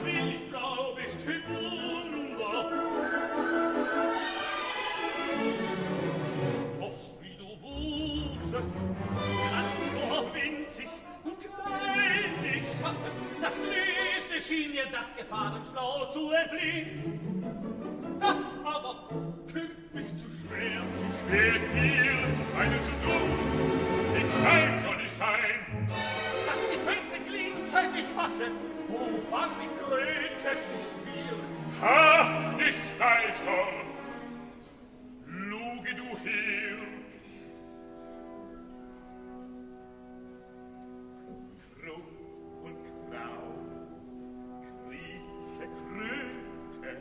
will ich glaub ich hinunter. Doch wie du wutest, ganz so winzig und klein ich schaffte, das Glüste schien mir das Gefahrenschlau zu entfliehen. Das aber tut mich zu schwer, zu schwer dir, eine zu dumm, die klein soll ich sein. Dass die Felsen klingen, zeigt mich fassen, wo man die Kröte sich wirkt. Ha, ist leichter, luge du her. Krumm und grau, grieche Kröte,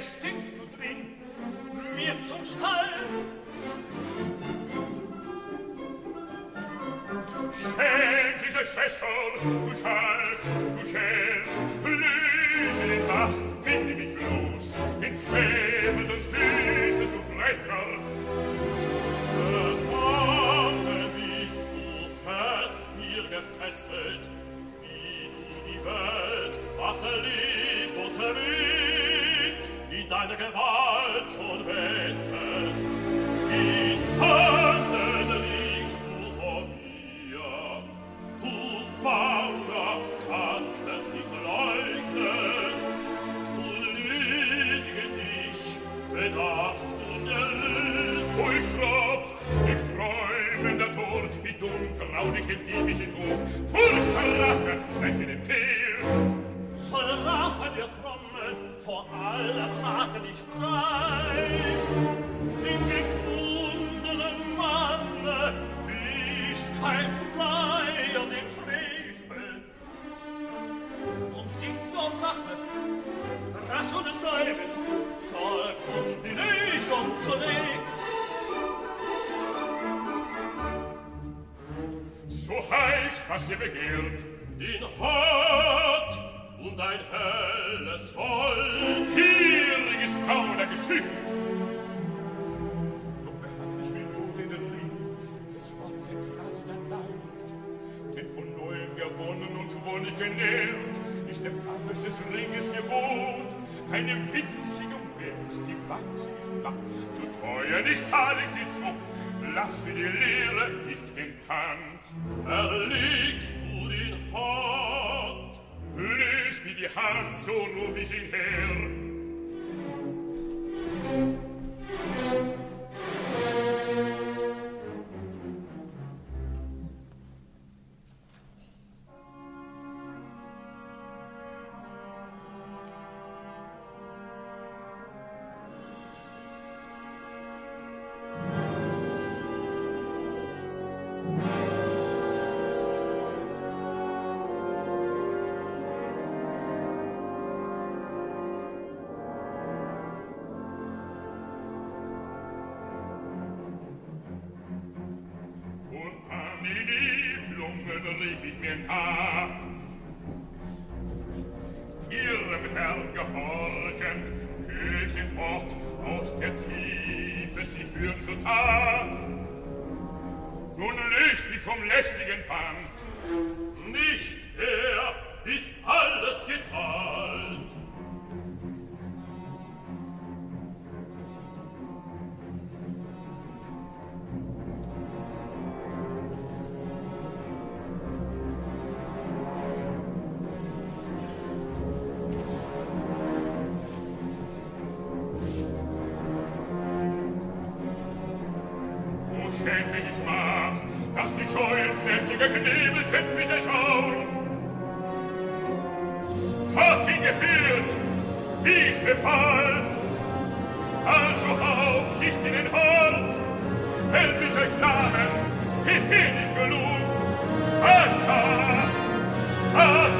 stimmst du drin, mir zum Stall. Schell, diese Schwestern, du Schall, du Schell, löse den Mast, binde mich los, den Frevel, sonst bösest du Frecher. Gefangen bist du fest mir gefesselt, wie du die Welt, was er liebt und erwähnt, in deiner Gewalt schon wettest, in Händen liegst du vor mir. Du, Paula, kannst es nicht leugnen, zu lügen dich bedarfst du der Lösung. Oh, ich tropf, ich träum in der Tor, wie dunkel, raunig im diebischen Tod, furchtbar Rache, welche dem Fehl. Soll Rache der Frommen vor aller Gnade dich frei, dem gebundenen Manne bist kein Freier, den Frevel. Drum singst du auf Rache, rasch ohne Säume, soll kommt die Lösung zunächst. So heißt, was ihr begehrt, den Hort und ein helles Volk, gieriges Kaum der Geschicht. Doch behaglich genug in den Rief, des Wortes entkleidet dein Leid, denn von neuem gewonnen und wonnig genährt, ist dem Abriss des Ringes gewohnt, eine witzige Welt, die wahnsinnig macht, zu teuer nicht zahl ich die Zucht, lass für die Lehre nicht den Tanz. Erlegst du den Hort, löst mir die Hand, so ruf ich ihn her. Rief ich mir nah, ihrem Herrn gehorchend, hört den Ort aus der Tiefe, sie führen zur Tat. Nun löst mich vom lästigen Band, nicht er ist alles gezahlt. Schändlich ich mach, dass die scheuen, kräftigen Knebel sind bis erschauen. Hat ihn geführt, wie ich's befahl. Also auf, schicht in den Hort, helfische Klagen, ich bin nicht genug. Ach, ach, ach,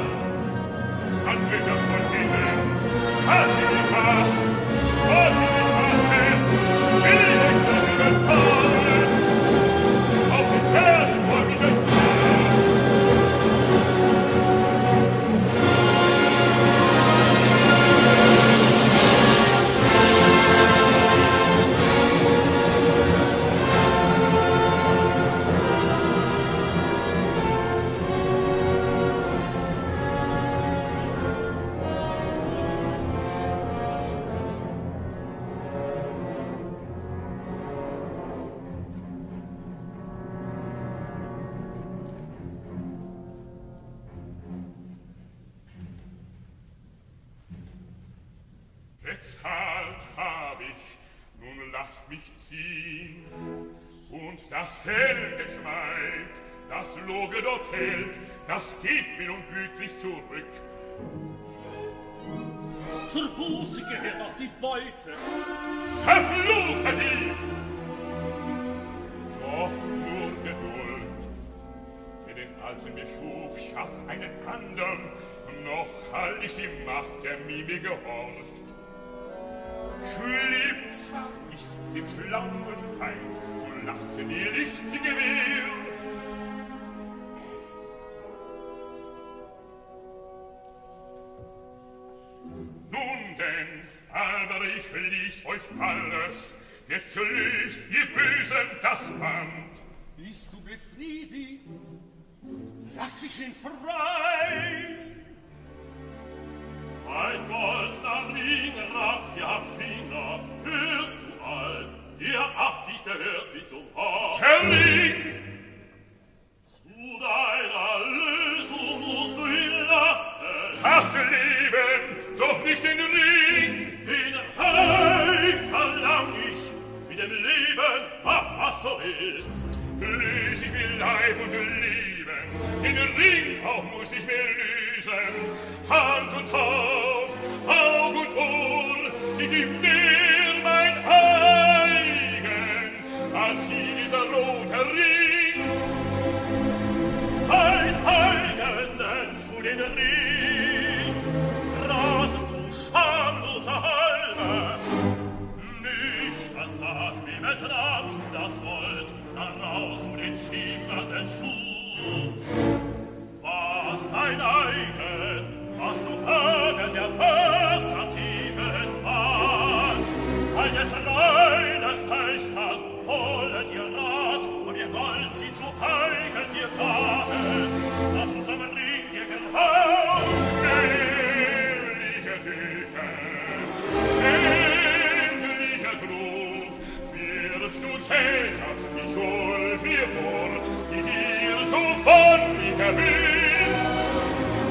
dann wird das von innen. Ach, ich mach, was ich mache, will ich nicht mehr. Bezahlt hab ich, nun lasst mich ziehen, und das helle Geschmeid, das Loge dort hält, das gibt mir nun gütlich zurück. Zur Buße gehört auch die Beute, verfluchter Dieb! Doch nur Geduld, wer den Alten mir schuf, schafft einen anderen, noch halt ich die Macht, der Mime gehorcht. dem schlammen Feind, so lasse die lichtige Wehr. Nun denn, aber ich ließ euch alles, jetzt löst ihr Bösen das Band. Bist du befriedigt? Lass ich ihn frei! Ein goldner Ring ragt dir am Finger, hörst du all, der acht dich, der hört wie zum Horn. Der Ring! Zu deiner Lösung musst du ihn lassen. Das Leben, doch nicht den Ring! Den Heil verlang ich, mit dem Leben mach was du willst. Löse ich mir Leib und Leben, den Ring auch muss ich mir lösen. Hand und Haut, Auge und Ohr, sind ihm mehr mein eigen, als sie dieser rote Ring. Dein eigen nennst du den Ring, rasest du schamloser Halme. Nüchtern sag, wie vertragst du das Gold, daraus du den schimmernden Schuf. Was dein eigen, was du Augen der Passativen wart, eines reines Töchter, hole dir Rat, und ihr Gold sie zu eigen dir gaben, dass uns am Ring dir gehaust. Ehrliche Tüte, endlicher Trug, wirst du Schächer, ich hol mir vor, die dir so von mich erwünscht.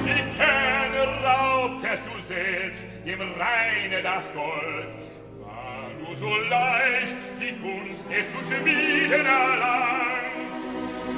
Die Kämpfe raubtest du selbst dem Reine das Gold. War nur so leicht, die Kunst es zu schmieden erlangt.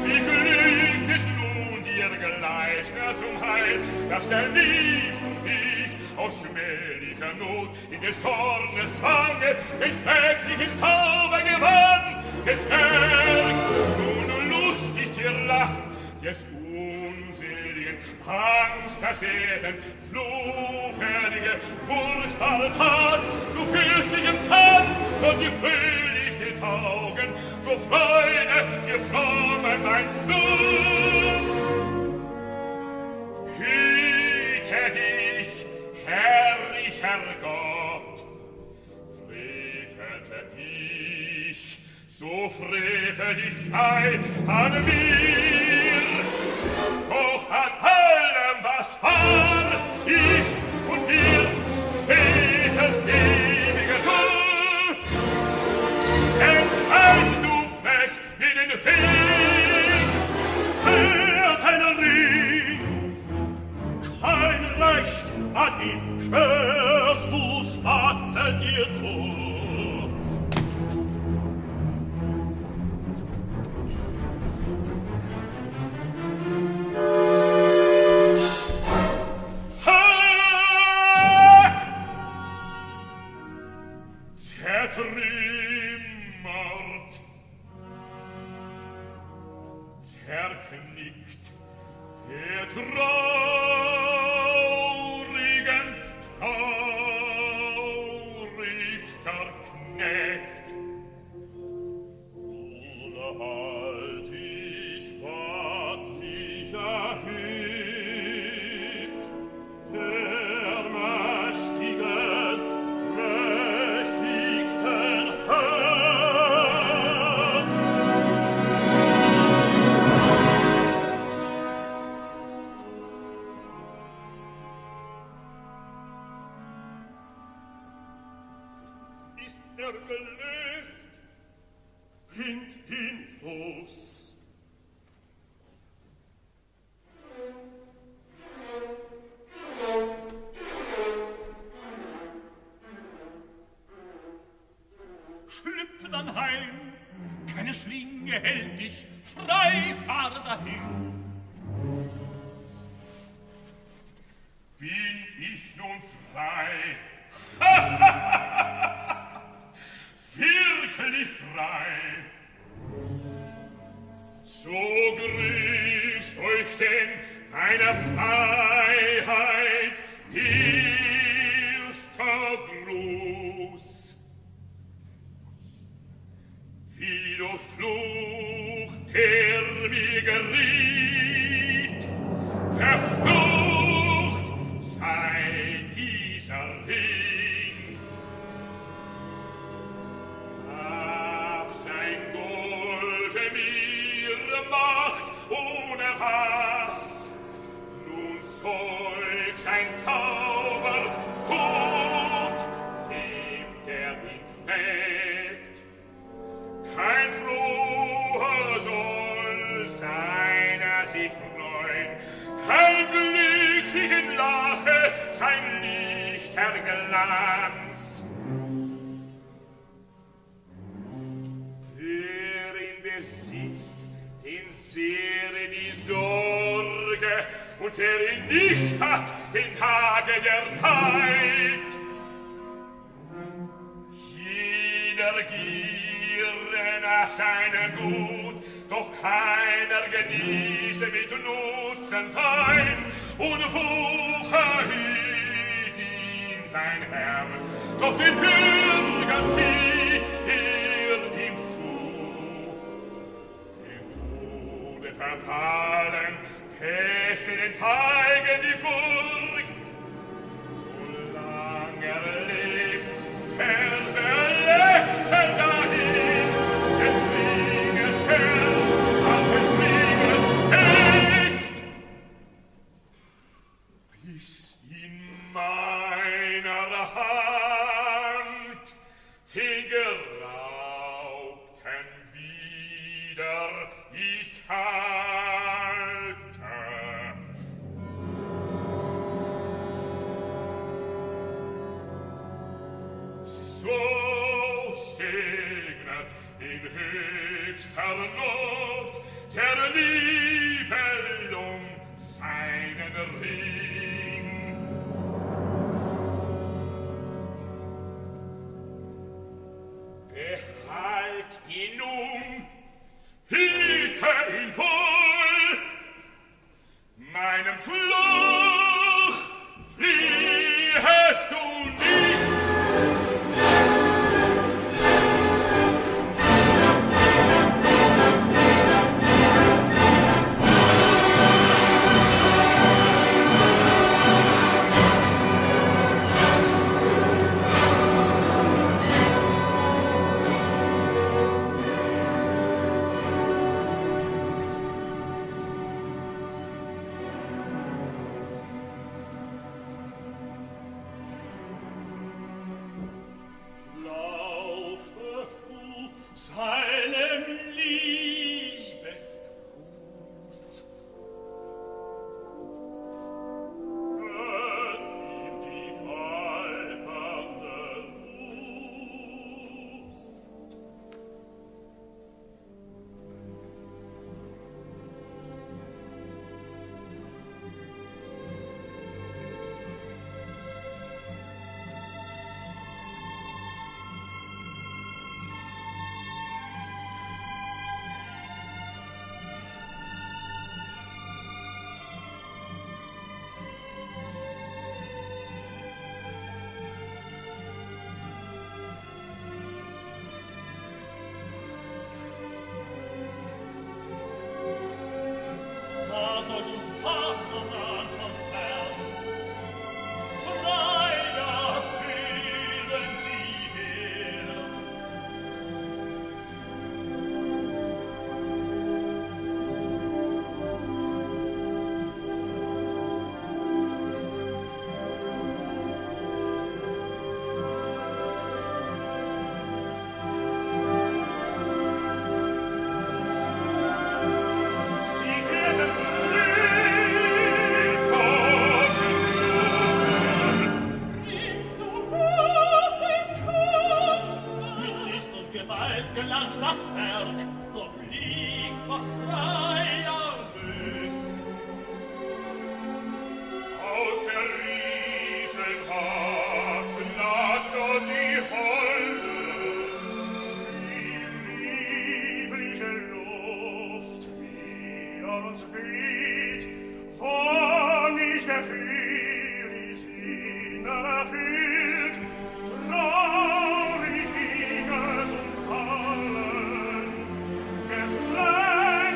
Wie glückt es nun dir Gleichner zum Heil, dass der Lieb und ich aus schmählicher Not in des Zornes Zwange den schrecklichen Zauber gewann. Geswerkt, nun lustig dir lacht, des unseligen, angstersehrten, fluchfertige, furchtbare Tat, zu fürstlichem Tat, soll sie fröhlich den Augen, so Freude, ihr Frommen, mein Fluch. Hüte dich, herrlicher Gott, frevelte ich, so frevel dich frei an mir. Doch an allem, was war, ist und wird, steht das ewige Tod. Entreißt du frech in den Weg, wer deinen Ring, kein Recht an ihm schwörst du, schwatze dir zu. Zertrümmert, zerknickt der traurigen, traurigster Knecht. Nun halt ich, was dich erhebt, der mächtige, der mir geriet. Verflucht sei dieser Ring. Gab sein Gold mir Macht ohne was. Nun soll sein Zauber tot, dem der Wind trägt. Kein Froher soll seiner sich freuen, kein glücklichen Lache sein lichter Glanz. Wer ihn besitzt, den sehre die Sorge, und wer ihn nicht hat, den Tage der Neid. Jeder giere nach seinem Gut, doch keiner genieße mit Nutzen sein, und wucher hüt ihn sein Herr, doch den Bürgern zieh er ihm zu. Im Tode verfallen, fest in den Feigen die Furcht, solange er lebt, sterbe er letzter dahin, des Krieges Held, als des Krieges Held. Bis in meiner Hand den Geraubten wieder ich halte. So segnet in höchster Not der Nibelung seinen Ring. Behalt ihn um, hüte ihn wohl, meinem Fluch fliehest du nicht. Traurig ging es uns allen, geflehen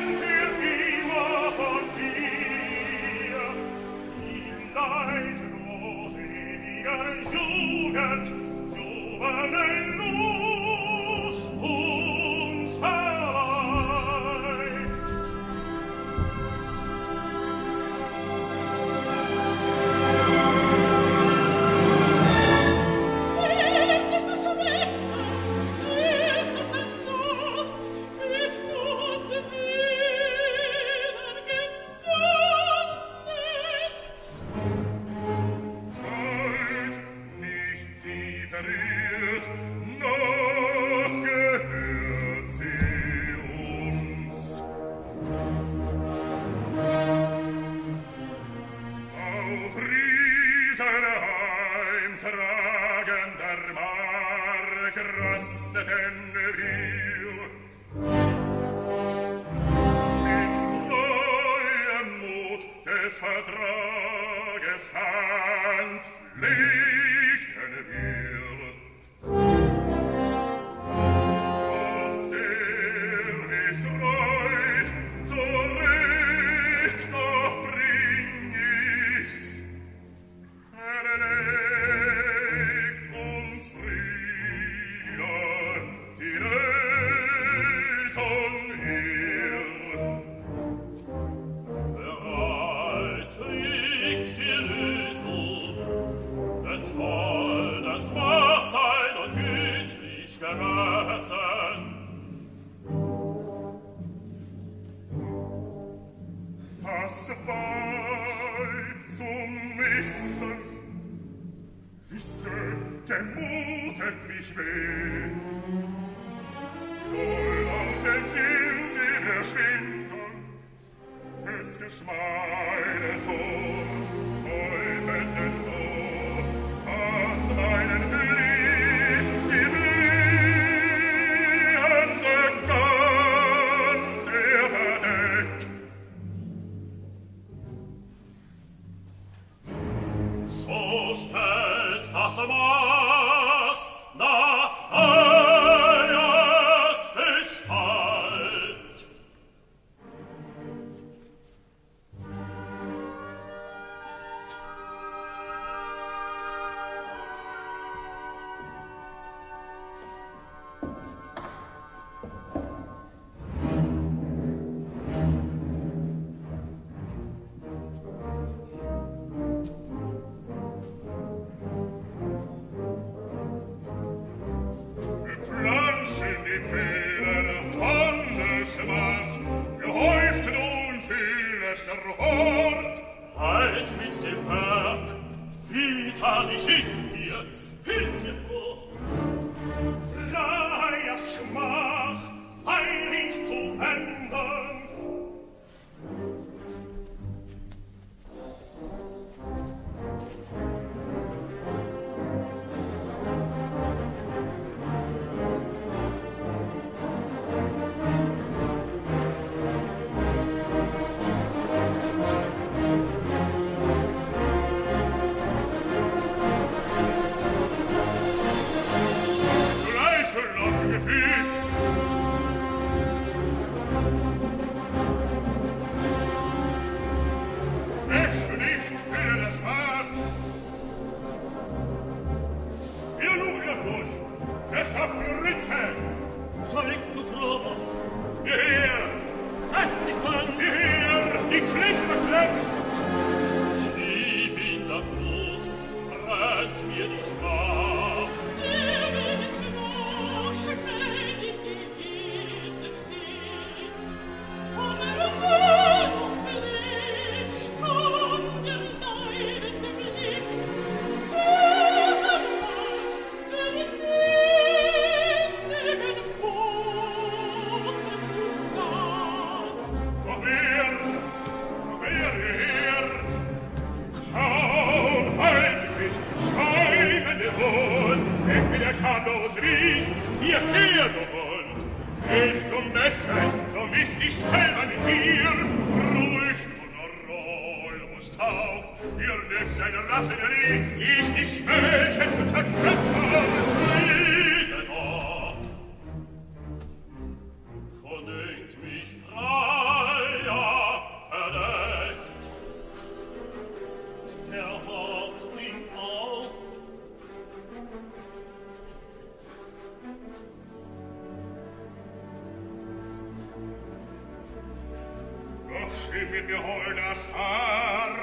wird mir holder Star.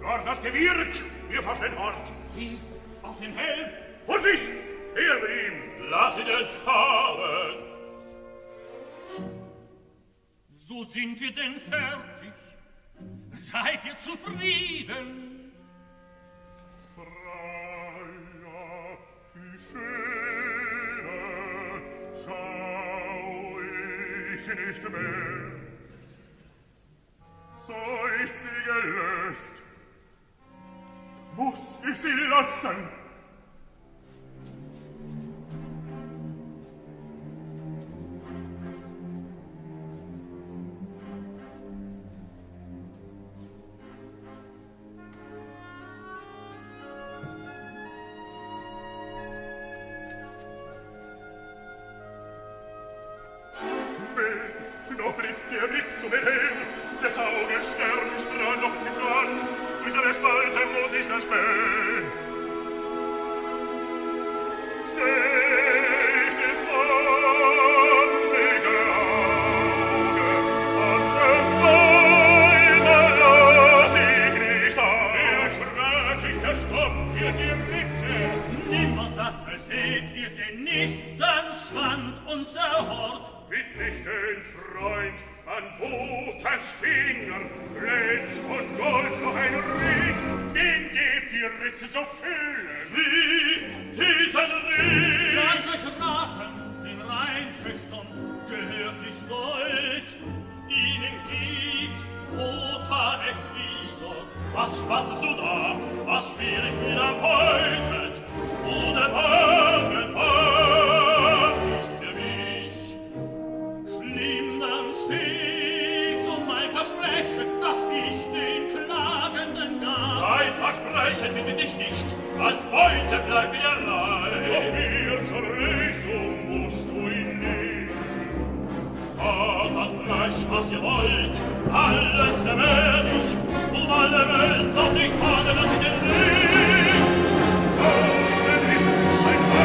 Dort das Gewirkt, wir verfehlen Hort. Sie, auf den Helm, und mich, her mit ihm. Lass ihn entfahren. So sind wir denn fertig. Seid ihr zufrieden? Freia, die Schöne, schau ich nicht mehr. So ich sie gelöst, muss ich sie lassen. Welt noch nicht vorne, dass ich den Weg. Oh, wenn ich mein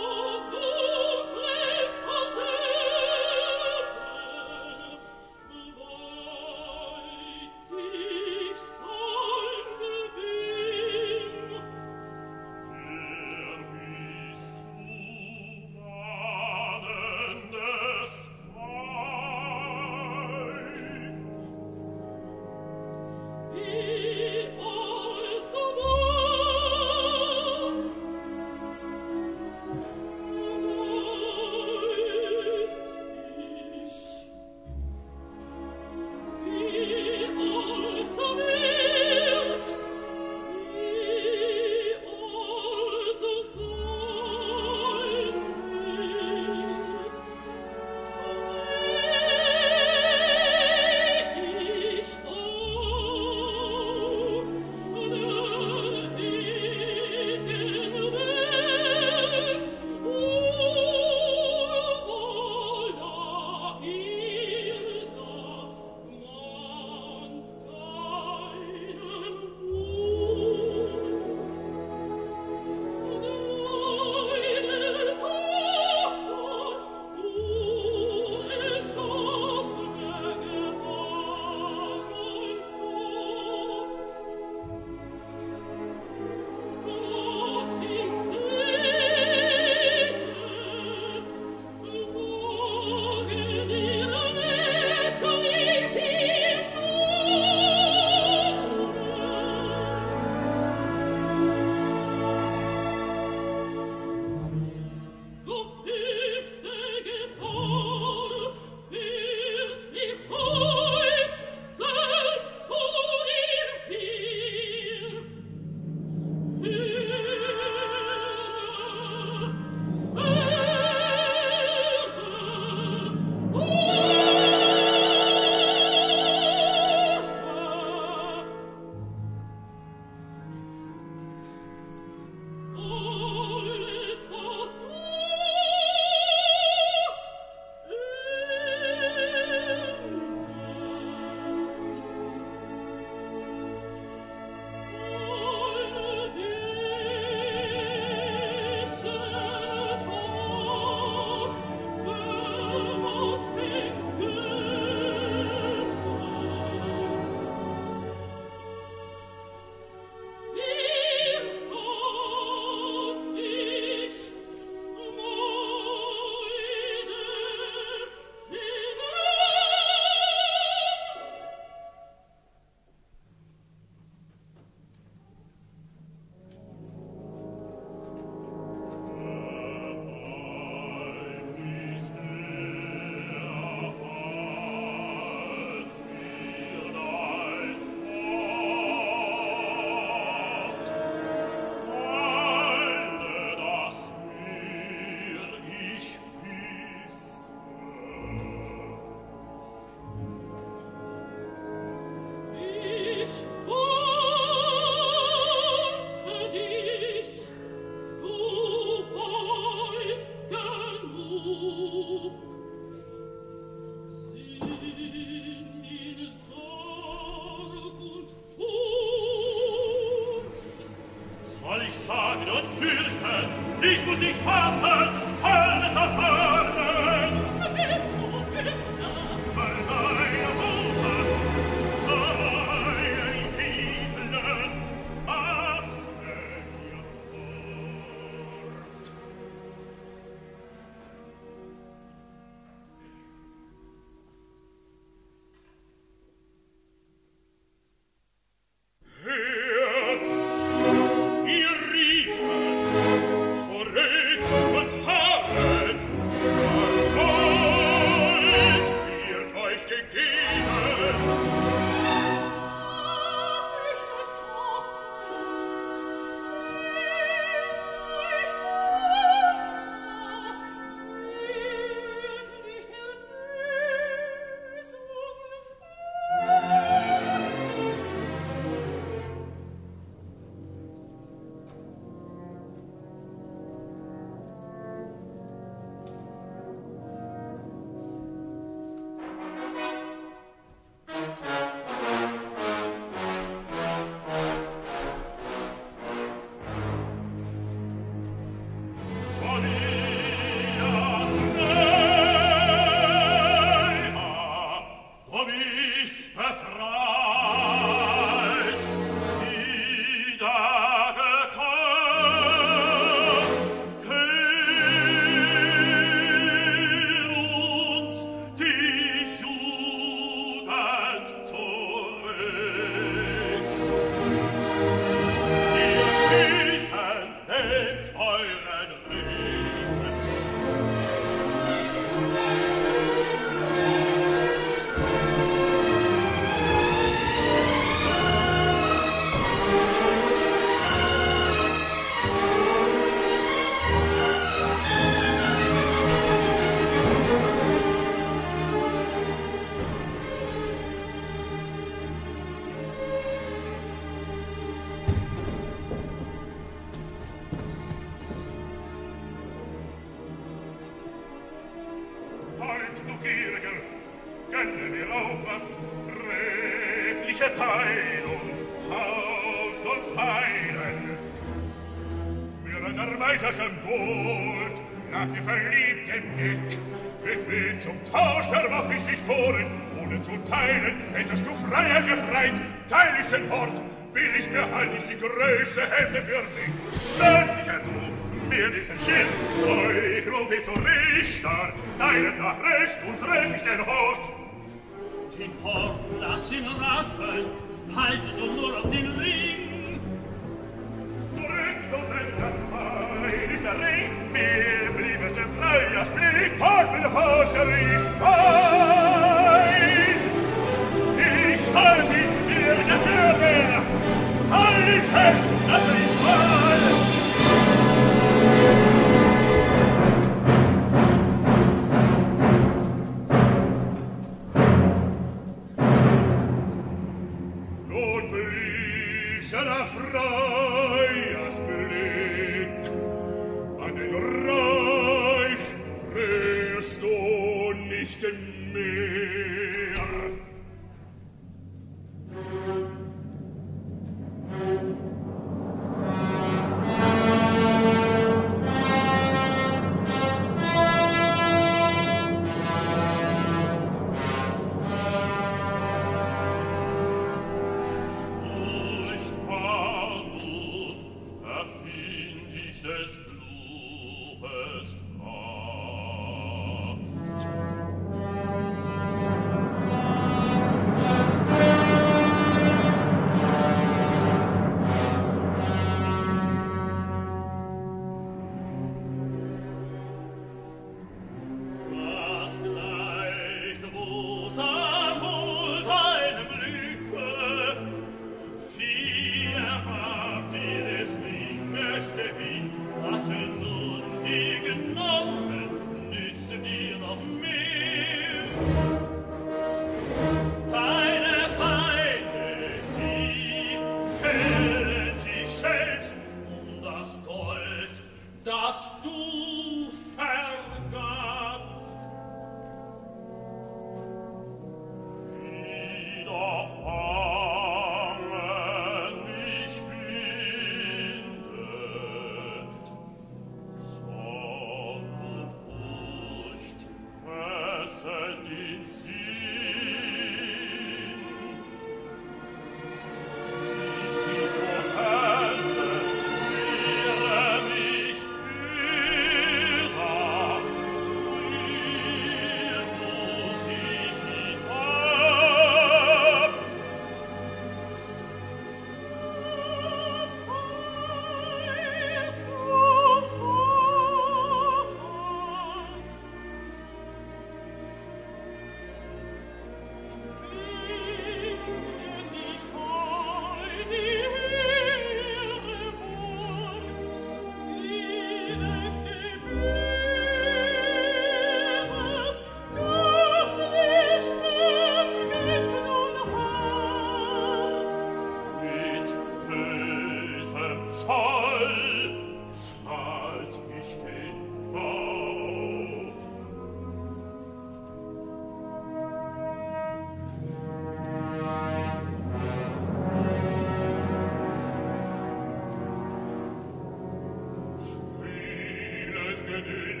Herr,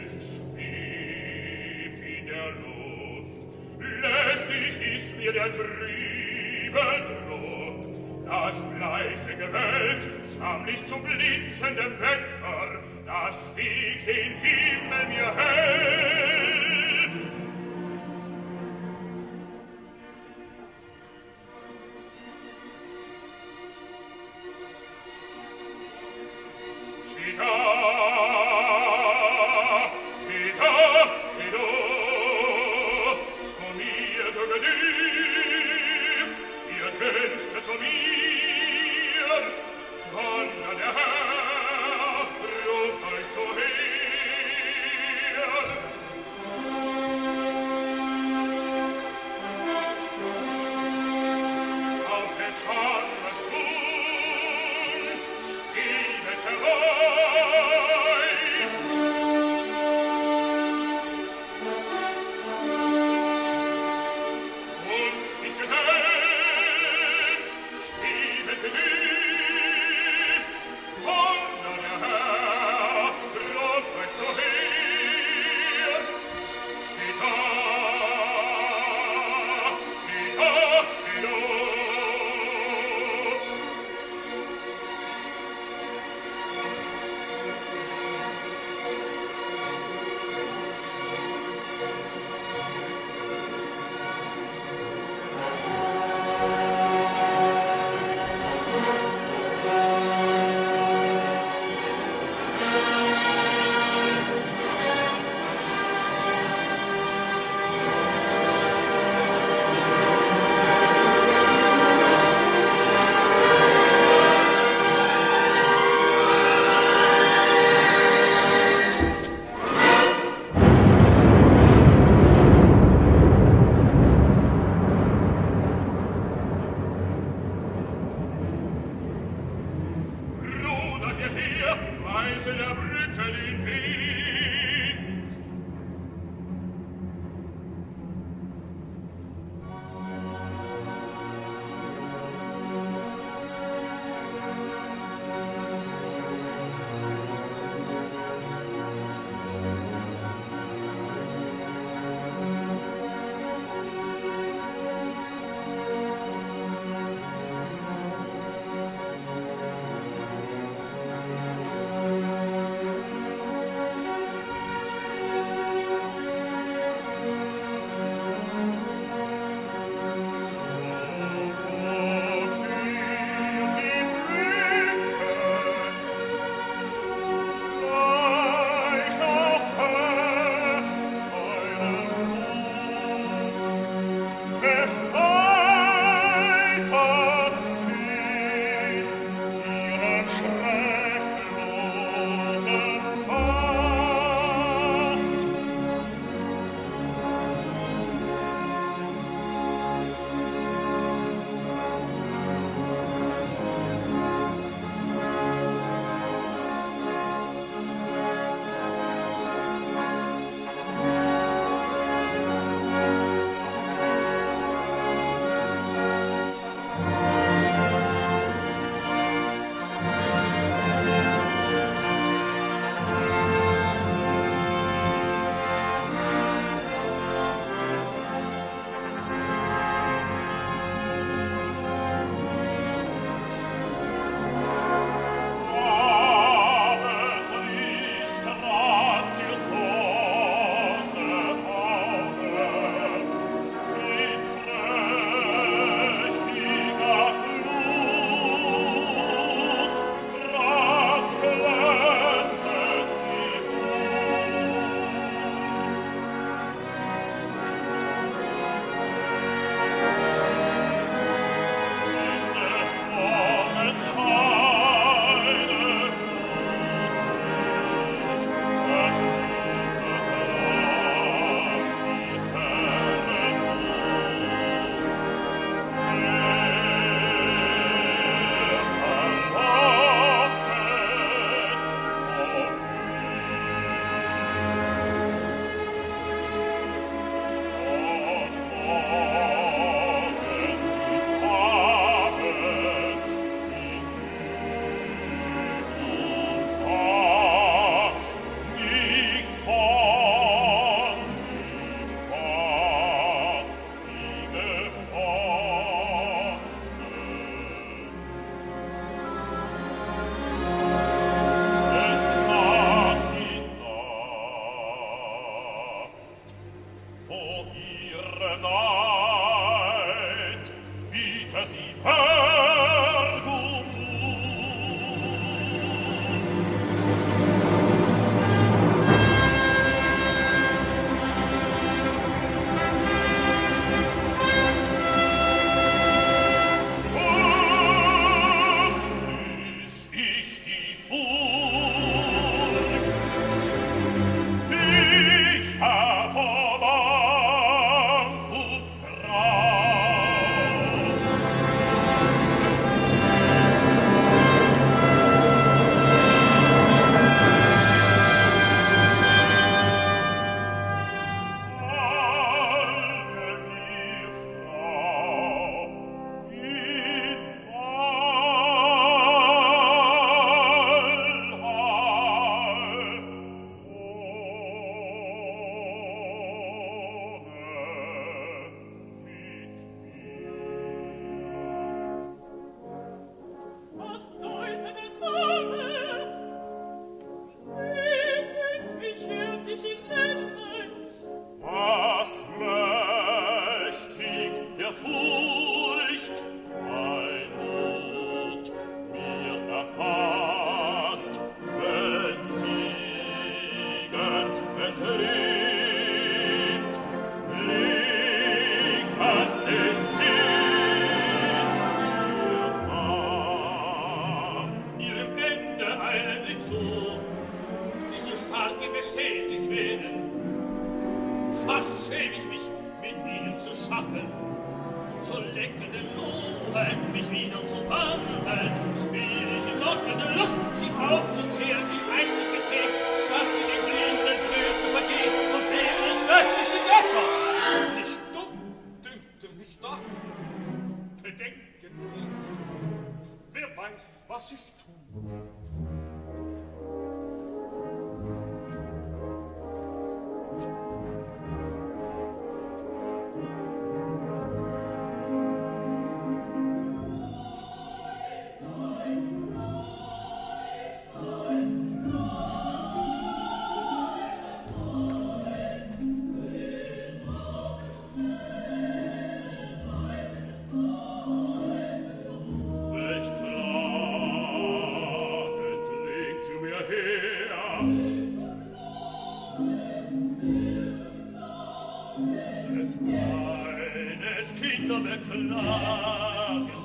ruft euch zu Heer.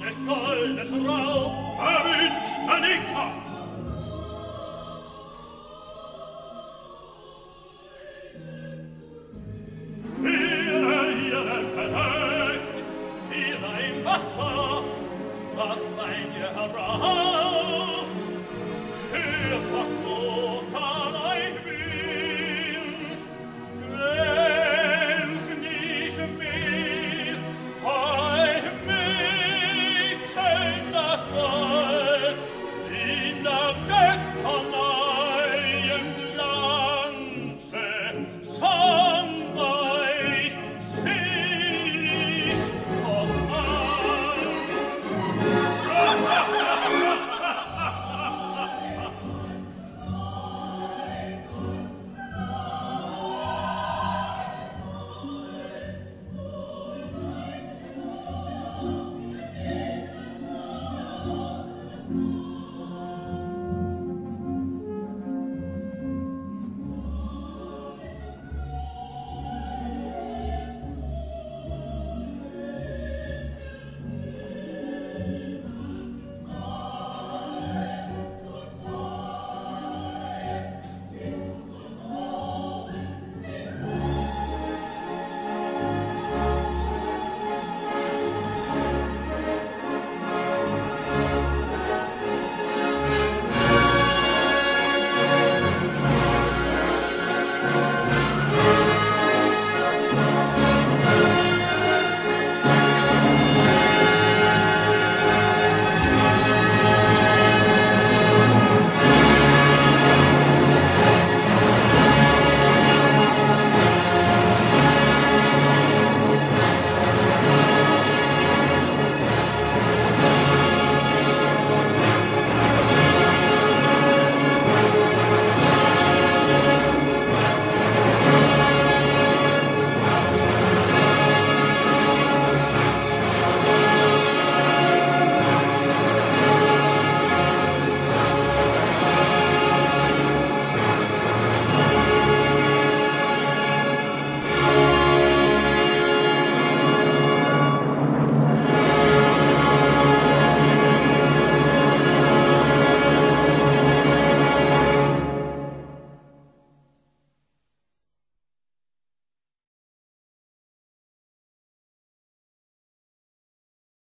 Des Goldes Raub erwünscht er nicht.